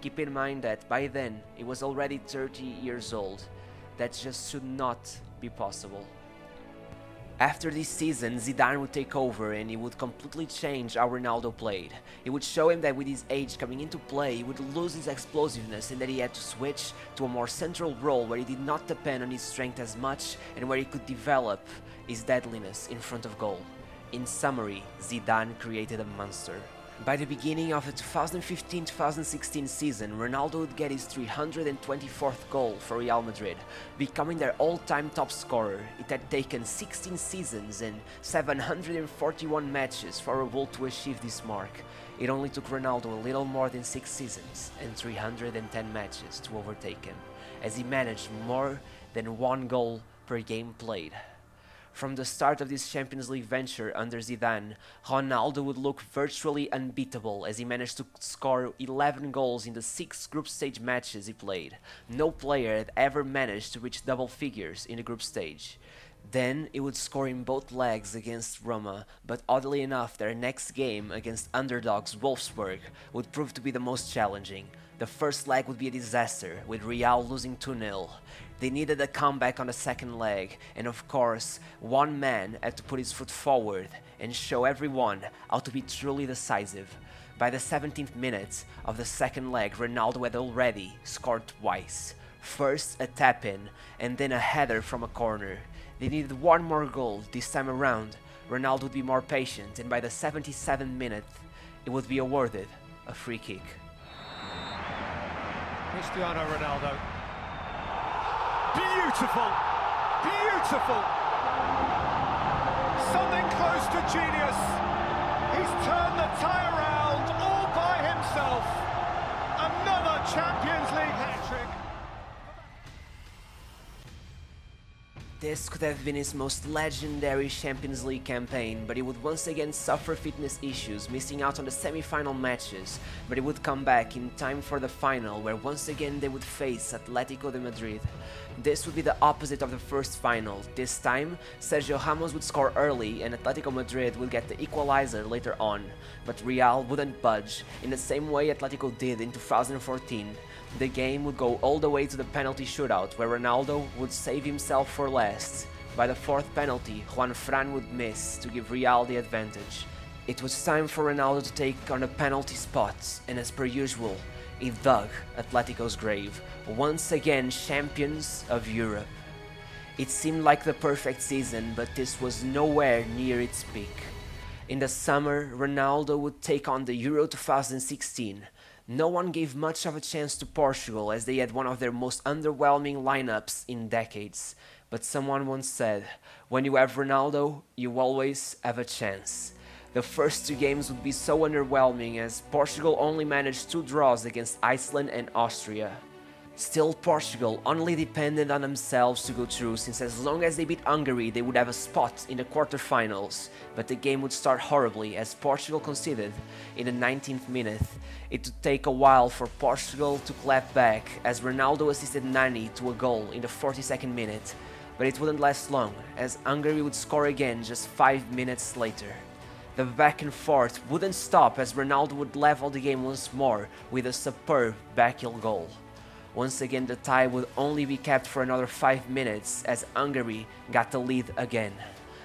Keep in mind that by then he was already thirty years old. That just should not be possible. After this season, Zidane would take over and he would completely change how Ronaldo played. He would show him that with his age coming into play, he would lose his explosiveness and that he had to switch to a more central role where he did not depend on his strength as much and where he could develop his deadliness in front of goal. In summary, Zidane created a monster. By the beginning of the two thousand fifteen two thousand sixteen season, Ronaldo would get his three hundred twenty-fourth goal for Real Madrid, becoming their all-time top scorer. It had taken sixteen seasons and seven hundred forty-one matches for Raul to achieve this mark. It only took Ronaldo a little more than six seasons and three hundred ten matches to overtake him, as he managed more than one goal per game played. From the start of this Champions League venture under Zidane, Ronaldo would look virtually unbeatable as he managed to score eleven goals in the six group stage matches he played. No player had ever managed to reach double figures in the group stage. Then he would score in both legs against Roma, but oddly enough their next game against underdogs Wolfsburg would prove to be the most challenging. The first leg would be a disaster, with Real losing two nil. They needed a comeback on the second leg, and of course, one man had to put his foot forward and show everyone how to be truly decisive. By the seventeenth minute of the second leg, Ronaldo had already scored twice. First a tap-in, and then a header from a corner. They needed one more goal this time around. Ronaldo would be more patient, and by the seventy-seventh minute, it would be awarded a free kick. Cristiano Ronaldo, beautiful, beautiful, something close to genius. He's turned the tie around all by himself, another Champions League hat-trick. This could have been his most legendary Champions League campaign, but he would once again suffer fitness issues, missing out on the semi-final matches, but he would come back in time for the final, where once again they would face Atlético de Madrid. This would be the opposite of the first final. This time, Sergio Ramos would score early and Atlético Madrid would get the equalizer later on, but Real wouldn't budge, in the same way Atlético did in two thousand fourteen. The game would go all the way to the penalty shootout, where Ronaldo would save himself for last. By the fourth penalty, Juan Fran would miss to give Real the advantage. It was time for Ronaldo to take on a penalty spot, and as per usual, he dug Atlético's grave, once again champions of Europe. It seemed like the perfect season, but this was nowhere near its peak. In the summer, Ronaldo would take on the Euro two thousand sixteen. No one gave much of a chance to Portugal, as they had one of their most underwhelming lineups in decades. But someone once said, when you have Ronaldo, you always have a chance. The first two games would be so underwhelming, as Portugal only managed two draws against Iceland and Austria. Still, Portugal only depended on themselves to go through, since as long as they beat Hungary they would have a spot in the quarterfinals. But the game would start horribly, as Portugal conceded in the nineteenth minute. It would take a while for Portugal to clap back, as Ronaldo assisted Nani to a goal in the forty-second minute. But it wouldn't last long, as Hungary would score again just five minutes later. The back and forth wouldn't stop, as Ronaldo would level the game once more with a superb backheel goal. Once again, the tie would only be kept for another five minutes, as Hungary got the lead again.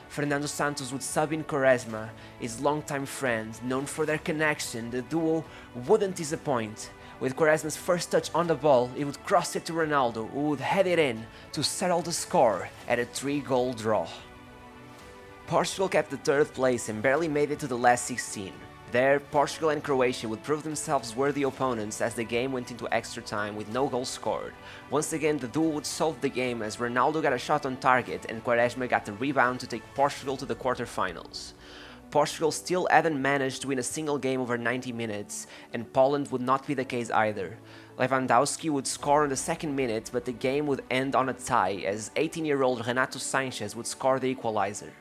Fernando Santos would sub in Quaresma, his longtime friend. Known for their connection, the duo wouldn't disappoint. With Quaresma's first touch on the ball, he would cross it to Ronaldo, who would head it in to settle the score at a three-goal draw. Portugal kept the third place and barely made it to the last sixteen. There, Portugal and Croatia would prove themselves worthy opponents, as the game went into extra time with no goal scored. Once again, the duo would solve the game, as Ronaldo got a shot on target and Quaresma got the rebound to take Portugal to the quarterfinals. Portugal still hadn't managed to win a single game over ninety minutes, and Poland would not be the case either. Lewandowski would score in the second minute, but the game would end on a tie, as eighteen-year-old Renato Sanches would score the equalizer.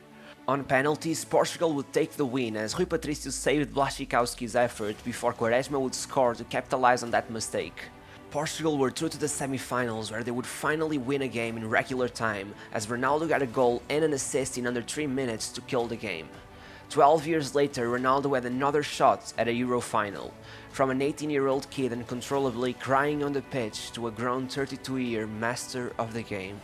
On penalties, Portugal would take the win, as Rui Patricio saved Blaszczykowski's effort before Quaresma would score to capitalize on that mistake. Portugal were through to the semi-finals, where they would finally win a game in regular time, as Ronaldo got a goal and an assist in under three minutes to kill the game. twelve years later, Ronaldo had another shot at a Euro final. From an eighteen-year-old kid uncontrollably crying on the pitch to a grown thirty-two-year master of the game.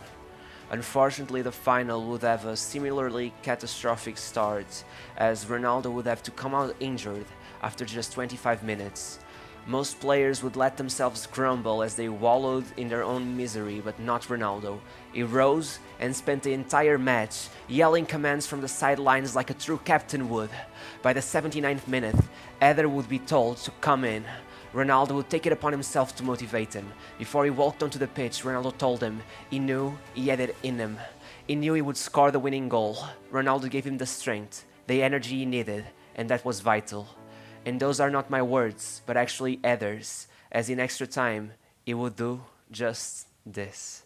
Unfortunately, the final would have a similarly catastrophic start, as Ronaldo would have to come out injured after just twenty-five minutes. Most players would let themselves crumble as they wallowed in their own misery, but not Ronaldo. He rose and spent the entire match yelling commands from the sidelines like a true captain would. By the seventy-ninth minute, Eder would be told to come in. Ronaldo would take it upon himself to motivate him. Before he walked onto the pitch, Ronaldo told him he knew he had it in him. He knew he would score the winning goal. Ronaldo gave him the strength, the energy he needed, and that was vital. And those are not my words, but actually Eder's, as in extra time, he would do just this.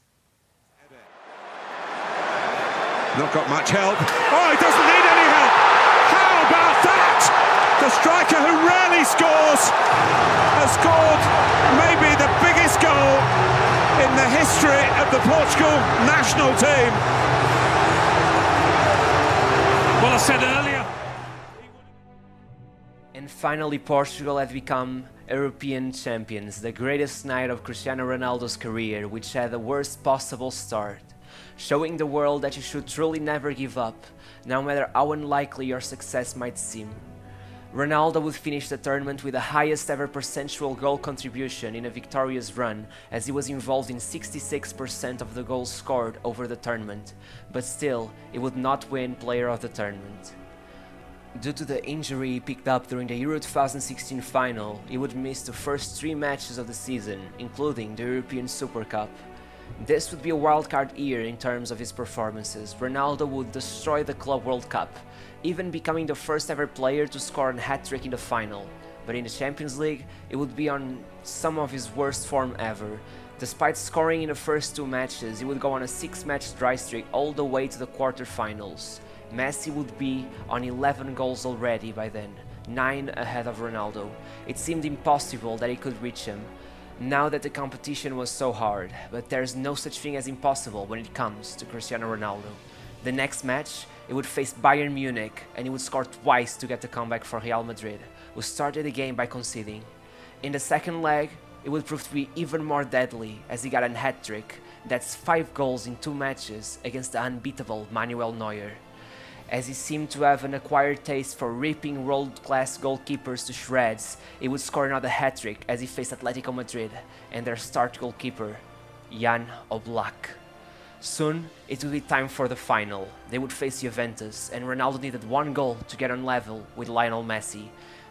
Not got much help. Oh, he doesn't need any help! How about that? The striker who rarely scores has scored maybe the biggest goal in the history of the Portugal national team. Well, I said earlier. And finally, Portugal had become European champions, the greatest night of Cristiano Ronaldo's career, which had the worst possible start. Showing the world that you should truly never give up, no matter how unlikely your success might seem. Ronaldo would finish the tournament with the highest ever percentual goal contribution in a victorious run, as he was involved in sixty-six percent of the goals scored over the tournament, but still, he would not win player of the tournament. Due to the injury he picked up during the Euro two thousand sixteen final, he would miss the first three matches of the season, including the European Super Cup. This would be a wildcard year in terms of his performances. Ronaldo would destroy the Club World Cup, even becoming the first ever player to score a hat-trick in the final. But in the Champions League, it would be on some of his worst form ever. Despite scoring in the first two matches, he would go on a six-match dry streak all the way to the quarter-finals. Messi would be on eleven goals already by then, nine ahead of Ronaldo. It seemed impossible that he could reach him, now that the competition was so hard, but there's no such thing as impossible when it comes to Cristiano Ronaldo. The next match, he would face Bayern Munich, and he would score twice to get the comeback for Real Madrid, who started the game by conceding. In the second leg, it would prove to be even more deadly, as he got a hat-trick. That's five goals in two matches against the unbeatable Manuel Neuer. As he seemed to have an acquired taste for ripping world-class goalkeepers to shreds, he would score another hat-trick as he faced Atletico Madrid and their start goalkeeper, Jan Oblak. Soon, it would be time for the final. They would face Juventus, and Ronaldo needed one goal to get on level with Lionel Messi.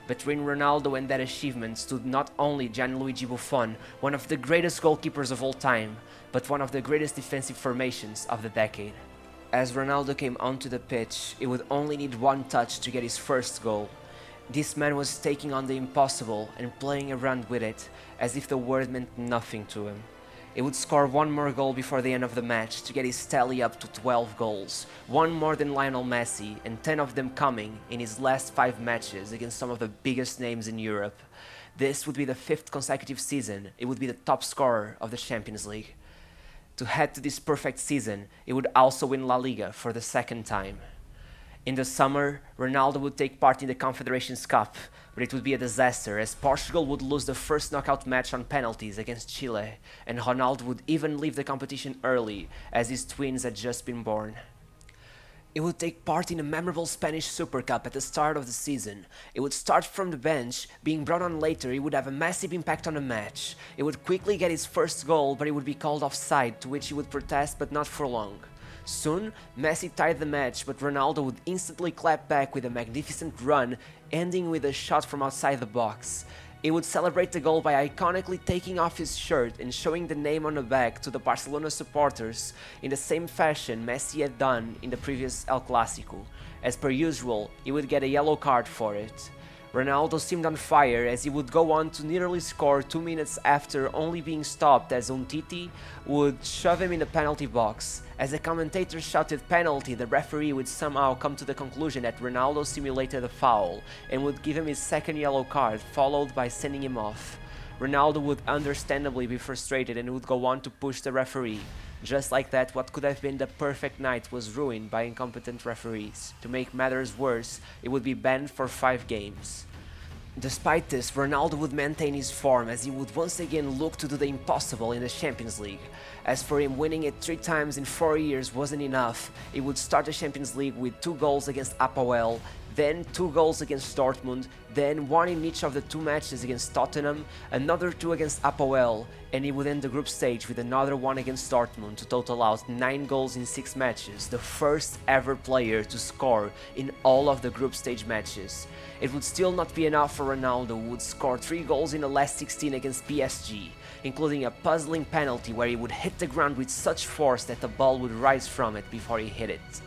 Between Ronaldo and that achievement stood not only Gianluigi Buffon, one of the greatest goalkeepers of all time, but one of the greatest defensive formations of the decade. As Ronaldo came onto the pitch, he would only need one touch to get his first goal. This man was taking on the impossible and playing around with it, as if the word meant nothing to him. He would score one more goal before the end of the match to get his tally up to twelve goals, one more than Lionel Messi, and ten of them coming in his last five matches against some of the biggest names in Europe. This would be the fifth consecutive season he would be the top scorer of the Champions League. To head to this perfect season, he would also win La Liga for the second time. In the summer, Ronaldo would take part in the Confederations Cup, but it would be a disaster, as Portugal would lose the first knockout match on penalties against Chile, and Ronaldo would even leave the competition early, as his twins had just been born. He would take part in a memorable Spanish Super Cup at the start of the season. He would start from the bench, being brought on later. He would have a massive impact on the match. He would quickly get his first goal, but he would be called offside, to which he would protest, but not for long. Soon, Messi tied the match, but Ronaldo would instantly clap back with a magnificent run, ending with a shot from outside the box. He would celebrate the goal by iconically taking off his shirt and showing the name on the back to the Barcelona supporters in the same fashion Messi had done in the previous El Clásico. As per usual, he would get a yellow card for it. Ronaldo seemed on fire, as he would go on to nearly score two minutes after, only being stopped as Umtiti would shove him in the penalty box. As the commentator shouted penalty, the referee would somehow come to the conclusion that Ronaldo simulated a foul and would give him his second yellow card, followed by sending him off. Ronaldo would understandably be frustrated and would go on to push the referee. Just like that, what could have been the perfect night was ruined by incompetent referees. To make matters worse, it would be banned for five games. Despite this, Ronaldo would maintain his form as he would once again look to do the impossible in the Champions League. As for him, winning it three times in four years wasn't enough. He would start the Champions League with two goals against Apoel, then two goals against Dortmund, then one in each of the two matches against Tottenham, another two against Apoel, and he would end the group stage with another one against Dortmund to total out nine goals in six matches, the first ever player to score in all of the group stage matches. It would still not be enough for Ronaldo, who would score three goals in the last sixteen against P S G, including a puzzling penalty where he would hit the ground with such force that the ball would rise from it before he hit it.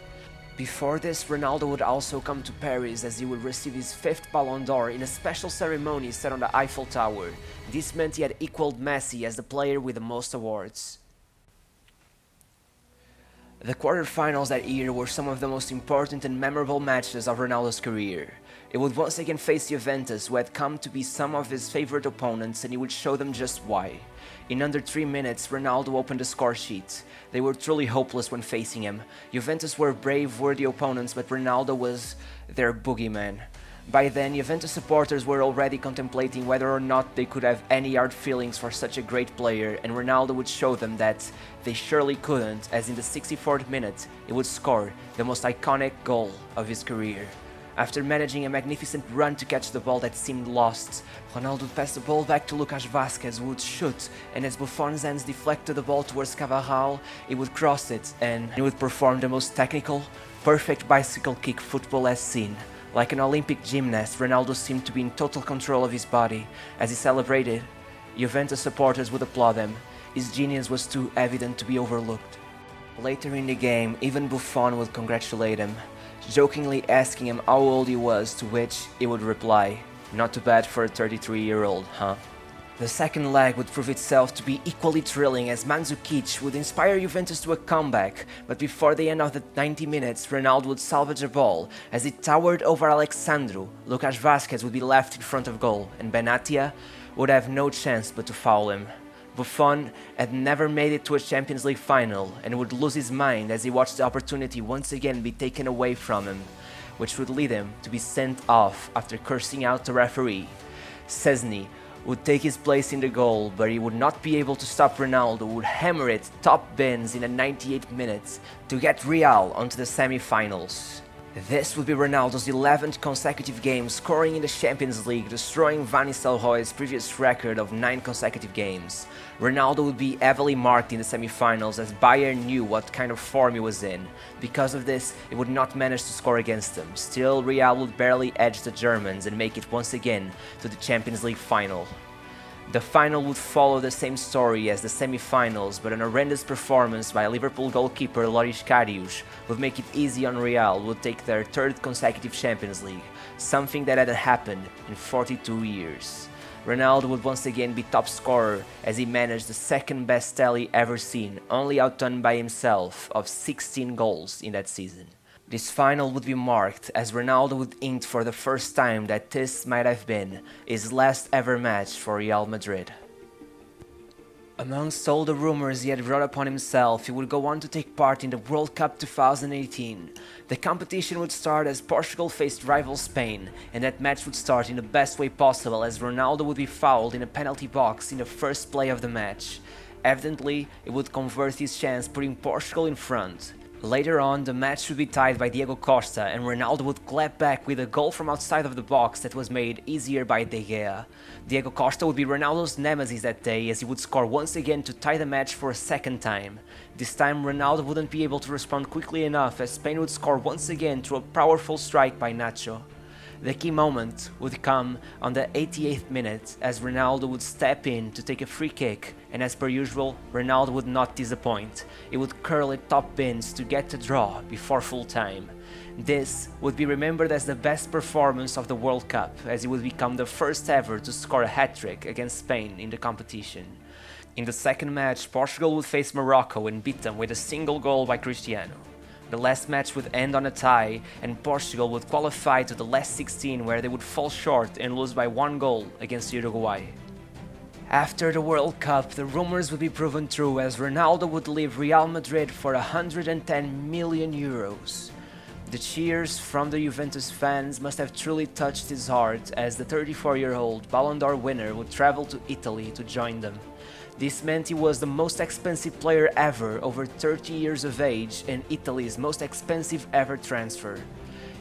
Before this, Ronaldo would also come to Paris as he would receive his fifth Ballon d'Or in a special ceremony set on the Eiffel Tower. This meant he had equaled Messi as the player with the most awards. The quarterfinals that year were some of the most important and memorable matches of Ronaldo's career. He would once again face Juventus, who had come to be some of his favorite opponents, and he would show them just why. In under three minutes, Ronaldo opened the score sheet. They were truly hopeless when facing him. Juventus were brave, worthy opponents, but Ronaldo was their boogeyman. By then, Juventus supporters were already contemplating whether or not they could have any hard feelings for such a great player, and Ronaldo would show them that they surely couldn't, as in the sixty-fourth minute, he would score the most iconic goal of his career. After managing a magnificent run to catch the ball that seemed lost, Ronaldo passed the ball back to Lucas Vázquez, who would shoot, and as Buffon's hands deflected the ball towards Cavarral, he would cross it and he would perform the most technical, perfect bicycle kick football has seen. Like an Olympic gymnast, Ronaldo seemed to be in total control of his body. As he celebrated, Juventus supporters would applaud him. His genius was too evident to be overlooked. Later in the game, even Buffon would congratulate him, jokingly asking him how old he was, to which he would reply, "Not too bad for a thirty-three-year-old, huh?" The second leg would prove itself to be equally thrilling, as Mandzukic would inspire Juventus to a comeback, but before the end of the ninety minutes, Ronaldo would salvage a ball as it towered over Alexandro. Lucas Vázquez would be left in front of goal, and Benatia would have no chance but to foul him. Buffon had never made it to a Champions League final and would lose his mind as he watched the opportunity once again be taken away from him, which would lead him to be sent off after cursing out the referee. Szczesny would take his place in the goal, but he would not be able to stop Ronaldo, who would hammer it top bins in the ninety-eighth minute to get Real onto the semi-finals. This would be Ronaldo's eleventh consecutive game scoring in the Champions League, destroying Van Nistelrooy's previous record of nine consecutive games. Ronaldo would be heavily marked in the semi-finals, as Bayern knew what kind of form he was in. Because of this, he would not manage to score against them. Still, Real would barely edge the Germans and make it once again to the Champions League final. The final would follow the same story as the semi-finals, but an horrendous performance by Liverpool goalkeeper Loris Karius would make it easy on Real, who would take their third consecutive Champions League, something that hadn't happened in forty-two years. Ronaldo would once again be top scorer, as he managed the second best tally ever seen, only outdone by himself, of sixteen goals in that season. This final would be marked as Ronaldo would hint for the first time that this might have been his last ever match for Real Madrid. Amongst all the rumors he had brought upon himself, he would go on to take part in the World Cup two thousand eighteen. The competition would start as Portugal faced rival Spain, and that match would start in the best way possible, as Ronaldo would be fouled in a penalty box in the first play of the match. Evidently, it would convert his chance, putting Portugal in front. Later on, the match would be tied by Diego Costa, and Ronaldo would clap back with a goal from outside of the box that was made easier by De Gea. Diego Costa would be Ronaldo's nemesis that day, as he would score once again to tie the match for a second time. This time, Ronaldo wouldn't be able to respond quickly enough, as Spain would score once again through a powerful strike by Nacho. The key moment would come on the eighty-eighth minute, as Ronaldo would step in to take a free kick, and as per usual, Ronaldo would not disappoint. He would curl it top bins to get the draw before full time. This would be remembered as the best performance of the World Cup, as he would become the first ever to score a hat-trick against Spain in the competition. In the second match, Portugal would face Morocco and beat them with a single goal by Cristiano. The last match would end on a tie, and Portugal would qualify to the last sixteen, where they would fall short and lose by one goal against Uruguay. After the World Cup, the rumors would be proven true, as Ronaldo would leave Real Madrid for one hundred ten million euros. The cheers from the Juventus fans must have truly touched his heart as the thirty-four-year-old Ballon d'Or winner would travel to Italy to join them. This meant he was the most expensive player ever over thirty years of age and Italy's most expensive ever transfer.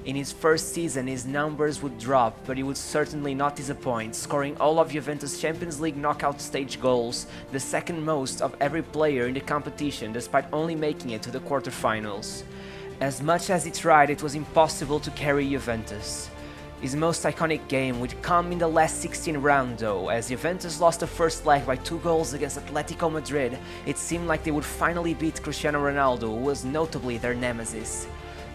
In his first season his numbers would drop, but he would certainly not disappoint, scoring all of Juventus' Champions League knockout stage goals, the second most of every player in the competition despite only making it to the quarterfinals. As much as he tried, it was impossible to carry Juventus. His most iconic game would come in the last sixteen round though, as Juventus lost the first leg by two goals against Atletico Madrid, it seemed like they would finally beat Cristiano Ronaldo, who was notably their nemesis.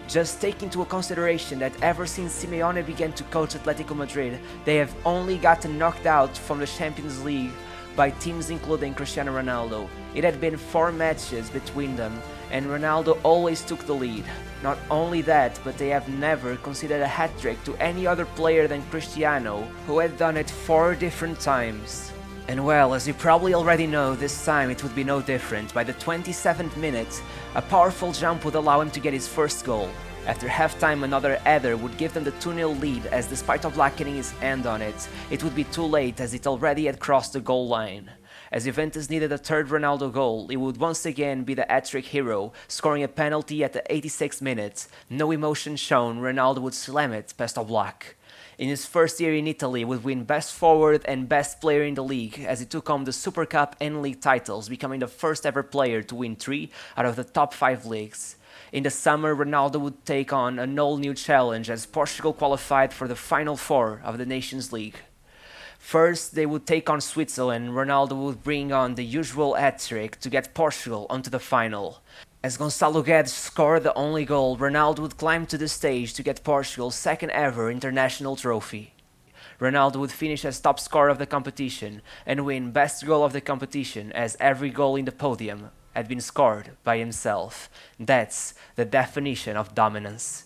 Just take into consideration that ever since Simeone began to coach Atletico Madrid, they have only gotten knocked out from the Champions League by teams including Cristiano Ronaldo. It had been four matches between them, and Ronaldo always took the lead. Not only that, but they have never conceded a hat-trick to any other player than Cristiano, who had done it four different times. And well, as you probably already know, this time it would be no different. By the twenty-seventh minute, a powerful jump would allow him to get his first goal. After halftime, another header would give them the two nil lead, as despite of lacking his hand on it, it would be too late as it already had crossed the goal line. As Juventus needed a third Ronaldo goal, he would once again be the hat-trick hero, scoring a penalty at the eighty-sixth minute. No emotion shown, Ronaldo would slam it past Oblak. In his first year in Italy, he would win best forward and best player in the league, as he took home the Super Cup and league titles, becoming the first ever player to win three out of the top five leagues. In the summer, Ronaldo would take on an all-new challenge as Portugal qualified for the Final Four of the Nations League. First, they would take on Switzerland. Ronaldo would bring on the usual hat-trick to get Portugal onto the final. As Gonçalo Guedes scored the only goal, Ronaldo would climb to the stage to get Portugal's second ever international trophy. Ronaldo would finish as top scorer of the competition and win best goal of the competition, as every goal in the podium had been scored by himself. That's the definition of dominance.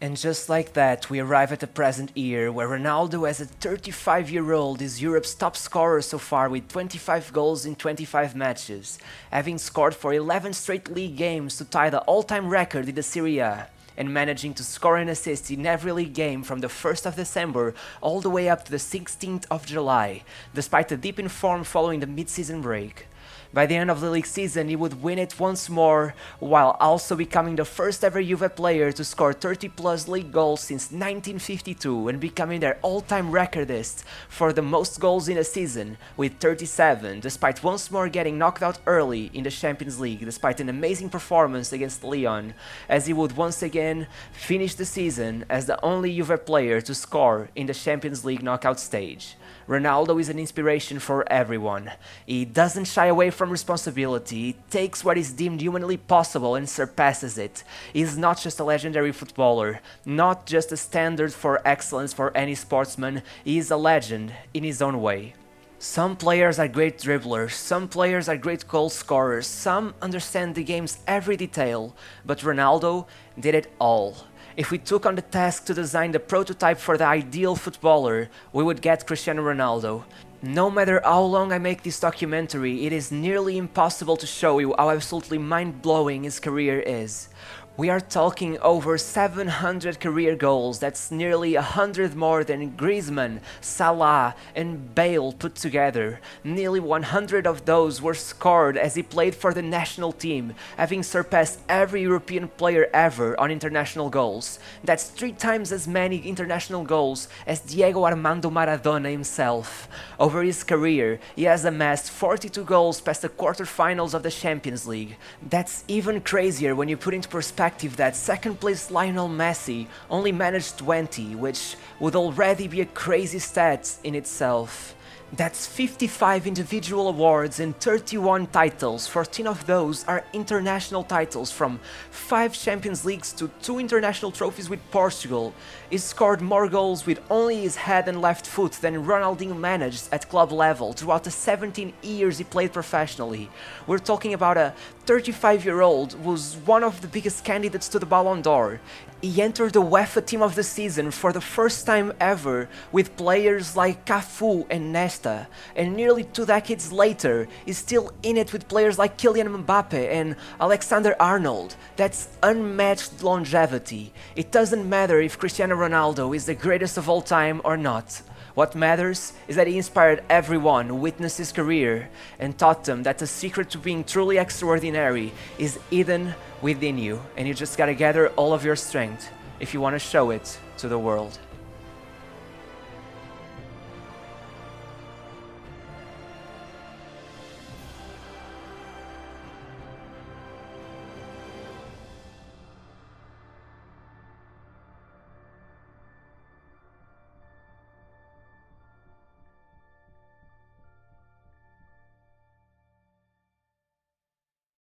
And just like that, we arrive at the present year, where Ronaldo as a thirty-five-year-old is Europe's top scorer so far with twenty-five goals in twenty-five matches, having scored for eleven straight league games to tie the all-time record in the Serie A, and managing to score and assist in every league game from the first of December all the way up to the sixteenth of July, despite the dip in form following the mid-season break. By the end of the league season, he would win it once more, while also becoming the first ever Juve player to score thirty plus league goals since nineteen fifty-two and becoming their all-time recordist for the most goals in a season with thirty-seven, despite once more getting knocked out early in the Champions League despite an amazing performance against Lyon, as he would once again finish the season as the only Juve player to score in the Champions League knockout stage. Ronaldo is an inspiration for everyone. He doesn't shy away from responsibility, he takes what is deemed humanly possible and surpasses it. He's not just a legendary footballer, not just a standard for excellence for any sportsman, he is a legend in his own way. Some players are great dribblers, some players are great goal scorers, some understand the game's every detail, but Ronaldo did it all. If we took on the task to design the prototype for the ideal footballer, we would get Cristiano Ronaldo. No matter how long I make this documentary, it is nearly impossible to show you how absolutely mind-blowing his career is. We are talking over seven hundred career goals, that's nearly one hundred more than Griezmann, Salah and Bale put together. Nearly one hundred of those were scored as he played for the national team, having surpassed every European player ever on international goals. That's three times as many international goals as Diego Armando Maradona himself. Over his career, he has amassed forty-two goals past the quarterfinals of the Champions League. That's even crazier when you put into perspective that second place Lionel Messi only managed twenty, which would already be a crazy stat in itself. That's fifty-five individual awards and thirty-one titles, fourteen of those are international titles, from five Champions Leagues to two international trophies with Portugal. He scored more goals with only his head and left foot than Ronaldinho managed at club level throughout the seventeen years he played professionally. We're talking about a thirty-five-year-old who was one of the biggest candidates to the Ballon d'Or. He entered the UEFA Team of the Season for the first time ever with players like Cafu and Nesta, Costa, and nearly two decades later is still in it with players like Kylian Mbappe and Alexander Arnold. That's unmatched longevity. It doesn't matter if Cristiano Ronaldo is the greatest of all time or not. What matters is that he inspired everyone who witnessed his career and taught them that the secret to being truly extraordinary is hidden within you, and you just gotta gather all of your strength if you want to show it to the world.